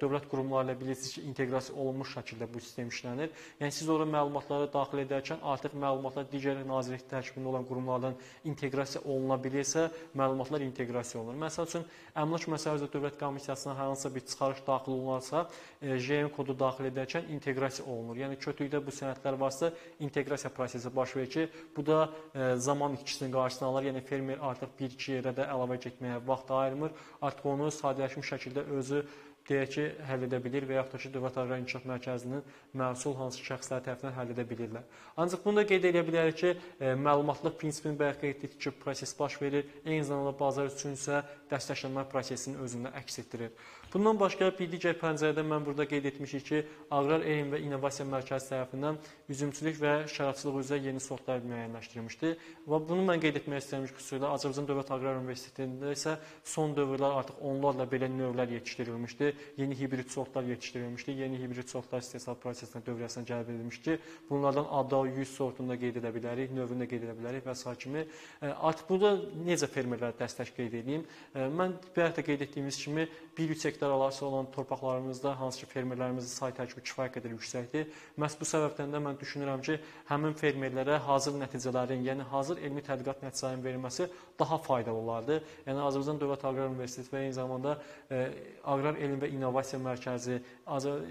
dövlət qurumları ilə bilirsiniz ki, inteqrasiya olunmuş şəkildə bu sistem işlənir. Yəni siz orada məlumatları daxil edərkən artıq məlumatlar digər nazirlik tərkibində olan qurumlardan inteqrasiya oluna bilirsə, məlumatlar inteqrasiya olunur. Məsəl üçün əmlak məsələ üzrə dövlət komissiyasına hər hansı bir çıxarış daxil olunarsa, J M kodu daxil edərkən inteqrasiya olunur. Yəni kötükdə bu sənədlər varsa, inteqrasiya prosesi baş verir ki, bu da zaman ikisinin qarşısını alır. Yəni fermer artıq bir-iki yerə də əlavə getməyə vaxt ayırmır. Artıq onu sadələşmiş şəkildə özü deyək ki, həll edə bilir və yaxud da ki, Dövlət Aqrar İnkişaf Mərkəzinin məsul hansı şəxslər tərəfindən həll edə bilirlər. Ancaq bunu da qeyd edə bilərik ki, məlumatlıq prinsipini bərqə etdik ki, proses baş verir, eyni zamanda bazar üçün isə dəstəklənmə prosesinin özündə əks etdirir. Bundan başqa bir digər pəncərədə mən burada qeyd etmişik ki, Aqrar Elm və İnnovasiya Mərkəzi tərəfindən üzümçülük və şərabçılıq üzrə yeni sortlar müəyyənləşdirilmişdir. Və bunu mən qeyd etmək istəyirəm ki, xüsusilə Azərbaycan Dövlət Aqrar Universitetində isə son dövrlər artıq onlarla belə növlər yetişdirilmişdir. Yeni hibrid sortlar yetişdirilmişdi. Yeni hibrid sortlar istehsal prosesinə, dövriyəsinə cəlb edilmişdi. Bunlardan Adal yüz sortunda qeyd edə bilərik, növründə qeyd edə bilərik və s. kimi. Artıq burada necə fermerlərə dəstək qeyd edeyim? Mən bayaq da qeyd etdiyimiz kimi bir üç hektar arası olan torpaqlarımızda hansı ki fermerlərimizin say təkibi kifayət qədər yüksəkdir. Məhz bu səbəbdən də mən düşünürəm ki, həmin fermerlərə hazır nəticələrin, yəni hazır elmi tədqiqat nəticələrinin verilməsi daha faydalı olardı. Yəni Azərbaycan Dövlət Aqrar Universiteti və eyni zamanda Aqrar Elm və İnnovasiya Mərkəzi,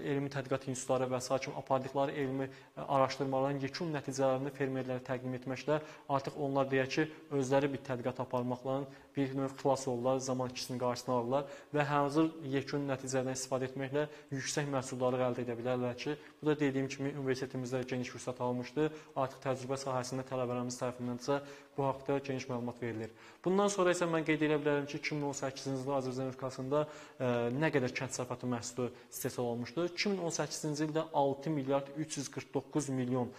elmi tədqiqat institutları və s. kimi apardıqları elmi araşdırmaların yekun nəticələrini fermerlərə təqdim etməklə artıq onlar deyək ki, özləri bir tədqiqat aparmaqla bir növ xilas olurlar, zaman ikisinin qarşısını alırlar və hazır yekun nəticələrdən istifadə etməklə yüksək məhsuldarlıq əldə edə bilərlər ki, bu da dediyim kimi universitetimizdə geniş fürsət almışdı, artıq təcrübə sahəsində tələbələrimiz tərəfindən isə bu haqda geniş məlumat verilir. Bundan sonra isə mən qeyd edə bilərəm ki, iki min on səkkizinci ildə Azərbaycan Respublikasında nə qədər kənd təsərrüfatı məhsulu istehsal olmuşdur. iki min on səkkizinci ildə altı milyard üç yüz qırx doqquz milyon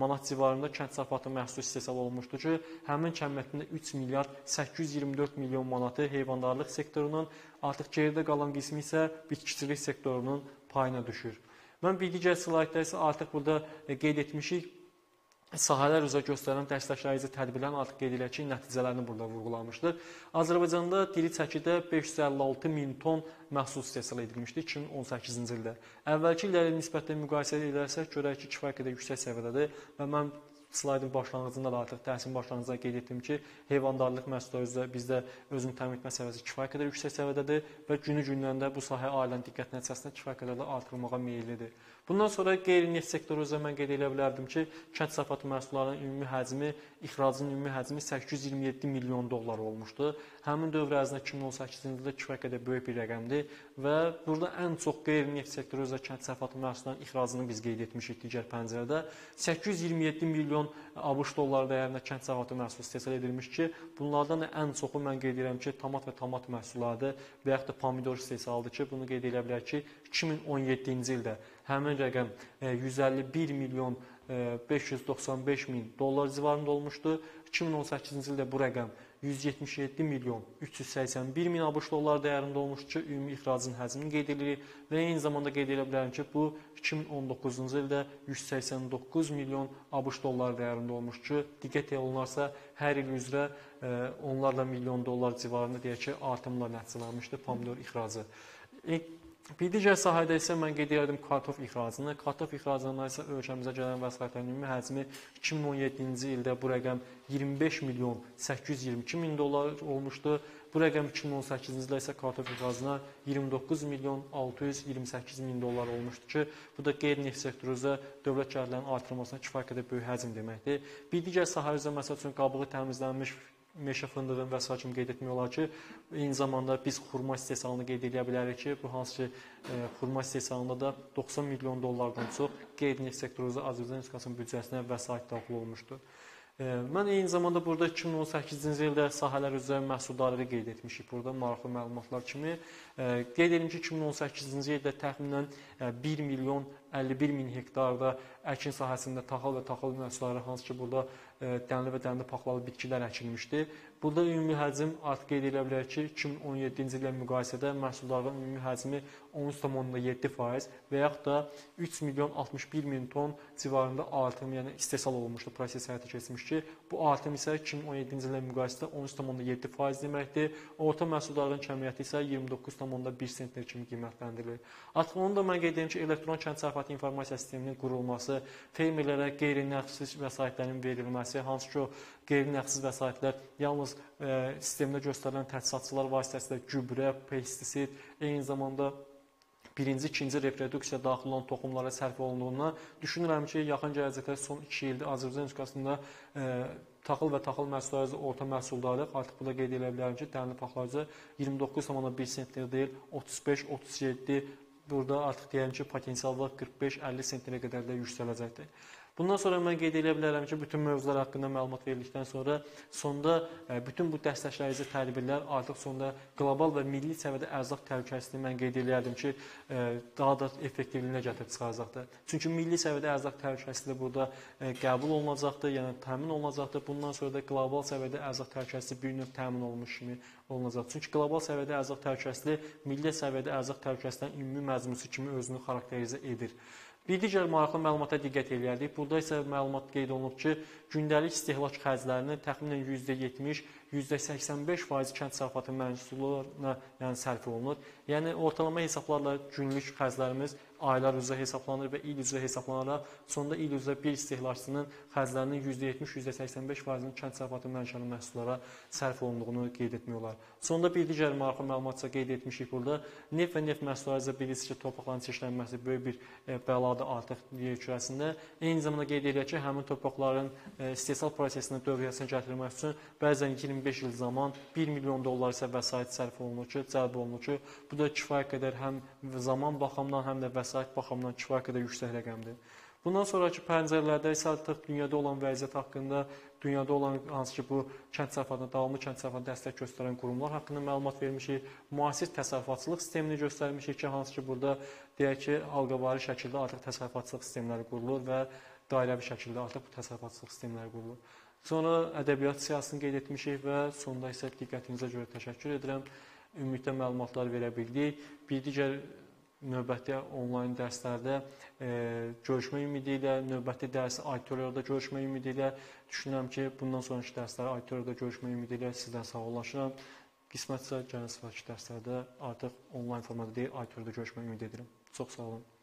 manat civarında kənd təsərrüfatı məhsulu istehsal olmuşdu ki, həmin kəmiyyətində üç milyard səkkiz yüz iyirmi dörd milyon manatı heyvandarlıq sektorunun, artıq geridə qalan qismi isə bitkiçilik sektorunun payına düşür. Mən bir digər slaydda isə artıq burada qeyd etmişik, sahələr üzrə göstərilən dəstəkləyici tədbirlərin artıq qeyd edilək ki, nəticələrini burada vurğulamışdır. Azərbaycanda diri çəkidə beş yüz əlli altı min ton məhsul istehsal edilmişdir iki min on səkkizinci ildə. Əvvəlki illərə nisbətlə müqayisə edilsək, görək ki, kifayət qədər yüksək səviyyədədir və mən slaydın başlanğıcında da artıq təhsin başlanğıcında qeyd etdim ki, heyvandarlıq məhsulları üzrə bizdə özünü təmin etmə səviyyəsi kifayət qədər yüksək səviyyədədir və günü-gündən də bu sahə ailənin diqqət nəticəsində kifayət qədər də artırılmağa meyillidir. Bundan sonra qeyri-neft sektoru üzrə mən qeyd edə bilərdim ki, kənd təsərrüfatı məhsullarının ümumi həcmi, ixracın ümumi həcmi səkkiz yüz iyirmi yeddi milyon dollar olmuşdu. Həmin dövr ərzində iki min on səkkizinci ildə kifayət qədər böyük bir rəqəmdir və burada ən çox qeyri-neft sektoru üzrə kənd təsərrüfatı məhsullarının ixracını biz qeyd etmişik digər pəncərədə. səkkiz yüz iyirmi yeddi milyon ABŞ dolları dəyərində kənd təsərrüfatı məhsulu istehsal edilmiş ki, bunlardan da ən çoxu mən qeyd edirəm ki, tomat və tomat məhsullarıdır və yaxud da pomidor istehsalıdır ki, bunu qeyd edə bilər ki, iki min on yeddinci ildə həmin rəqəm yüz əlli bir milyon beş yüz doxsan beş min dollar civarında olmuşdu. iki min on səkkizinci ildə bu rəqəm yüz yetmiş yeddi milyon üç yüz səksən bir min ABŞ dolları dəyərində olmuşdu ki, ümumi ixracın həcmini qeyd edirik və eyni zamanda qeyd edə bilərim ki, bu iki min on doqquzuncu ildə yüz səksən doqquz milyon ABŞ dolları dəyərində olmuşdu ki, diqqət olunarsa, hər il üzrə onlarla milyon dollar civarında deyək ki, artımla nəticələnmişdi pomidor ixracı. Bir digər sahədə isə mən qeyd edirdim kartof ixracını. Kartof ixracından isə ölkəmizə gələn vəsaitin ümumi həcmi iki min on yeddinci ildə bu rəqəm iyirmi beş milyon səkkiz yüz iyirmi iki min dollar olmuşdu. Bu rəqəm iki min on səkkizinci ildə isə kartof ixracına iyirmi doqquz milyon altı yüz iyirmi səkkiz min dollar olmuşdu ki, bu da qeyri-neft sektorunda dövlət gəlirlərinin artırılmasına kifayət qədər böyük həcm deməkdir. Bir digər sahə üzrə məsəl üçün qabığı təmizlənmiş meşə fındığını və sair kimi qeyd etmək olar ki, eyni zamanda biz xurma istehsalını qeyd edə bilərik ki, bu hansı ki, e, xurma istehsalında da doxsan milyon dollardan çox qeyri-neft sektorunda Azərbaycan Respublikasının büdcəsinə vəsait daxil olmuşdu. E, mən eyni zamanda burada iki min on səkkizinci ildə sahələr üzrə məhsuldarlığı qeyd etmişik burada maraqlı məlumatlar kimi. E, qeyd edim ki, iki min on səkkizinci ildə təxminən bir milyon əlli bir min hektarda əkin sahəsində taxıl və taxıl məhsulları hansı ki, burada dənli və dənli paxlalı bitkilər əkilmişdi. Burada ümumi həcm artıq qeyd edə bilərik ki, iki min on yeddinci ilə müqayisədə məhsulların ümumi həcmi on üç tam onda yeddi faiz və yaxud da üç milyon altmış bir min ton civarında artım, yəni istehsal olunmuşdu, proses həyata keçmiş ki, bu artım isə iki min on yeddinci ilə müqayisədə on üç tam onda yeddi faiz deməkdir. Orta məhsulların kəmiyyəti isə iyirmi doqquz tam onda bir sentner kimi qiymətləndirilir. Artıq onu da mən qeyd edim ki, elektron kənd təsərrüfatı informasiya sisteminin qurulması, fermerlərə qeyri-nağdsız vəsaitlərin verilməsi, hansı ki o qeyri-nağdsız vəsaitlər yalnız e, sistemdə göstərilən təsisatçılar vasitəsilə gübrə, pestisid, eyni zamanda birinci, ikinci reproduksiya daxil olan toxumlara sərf olunduğuna düşünürəm ki, yaxın gələcəkdə son iki ildə Azərbaycan Respublikasında e, taxıl və taxıl məhsulları orta məhsuldarlıq, artıq bu da qeyd edə bilərim ki, dənli paxlaları iyirmi doqquz tam onda bir sentner deyil, otuz beş otuz yeddi, burada artıq deyəm ki, potensialda qırx beş əlli sentrə qədər də yüksələcəkdir. Bundan sonra mən qeyd edə bilərəm ki, bütün mövzular haqqında məlumat verildikdən sonra sonda bütün bu dəstəkləyici tədbirlər artıq sonda qlobal və milli səviyyədə ərzaq təhlükəsizliyini mən qeyd edərdim ki, daha da effektivliyinə gətirib çıxaracaqdır. Çünki milli səviyyədə ərzaq təhlükəsizliyi burada qəbul olunacaqdır, yəni təmin olunacaqdır. Bundan sonra da qlobal səviyyədə ərzaq təhlükəsizliyi bir növ təmin olunmuş kimi olunacaq. Çünki qlobal səviyyədə ərzaq təhlükəsizliyi milli səviyyədə ərzaq təhlükəsizliyinin ümumi məzmusu kimi özünü xarakterizə edir. Bir digər maraqlı məlumata diqqət edərdik. Burada isə məlumat qeyd olunub ki, gündəlik istehlak xərclərinin təxminən yüzdə yetmiş yüzdə səksən beş faiz kənd təsərrüfatı məhsullarına yəni sərf olunur. Yəni ortalama hesablarla günlük xərclərimiz aylar üzrə hesablanır və il üzrə hesablanaraq sonda il üzrə bir istehlakçının xərclərinin yüzdə yetmiş yüzdə səksən beş faizinin kənd təsərrüfatı mənşəli məhsullara sərf olunduğunu qeyd etmək olar. Sonda bir digər maraqlı məlumatsa qeyd etmişik burada. Neft və neft məhsulları üzrə bilirsiniz ki, torpaqların çirklənməsi böyük bir bəladır artıq yer kürəsində. Eyni zamanda qeyd edirik ki, həmin torpaqların istehsal prosesini dövriyyəsinə gətirmək üçün bəzən iyirmi beş il zaman bir milyon dollar isə vəsait sərf olunur ki, cəlb olunur ki, bu da kifayət qədər həm zaman baxımından, həm də vəsait baxımından kifayət qədər yüksək rəqəmdir. Bundan sonraki pəncərələrdə isə artıq dünyada olan vəziyyət haqqında, dünyada olan hansı ki bu kənd təsərrüfatına, davamlı kənd təsərrüfatına dəstək göstərən qurumlar haqqında məlumat vermişik, müasir təsərrüfatçılıq sistemini göstərmişik ki, hansı ki burada deyək ki, halqavari şəkildə artıq təsərrüfatçılıq sistemləri qurulur və dairəvi şəkildə artıq bu təsərrüfatçılıq sistemləri qurulur. Sonra ədəbiyyat siyasını qeyd etmişik və sonda isə diqqətinizə görə təşəkkür edirəm. Ümumilikdə məlumatlar verə bildik. Bir digər növbəti onlayn dərslərdə e, görüşmək ümidi ilə, növbəti dərs auditoriyada görüşmək ümidi ilə düşünürəm ki, bundan sonraki dərslərdə auditoriyada görüşmək ümidi ilə sizdən sağollaşıram. Qismətsə gələn sonraki dərslərdə artıq onlayn formada deyil, auditoriyada görüşmək ümidi edirəm. Çox sağ olun.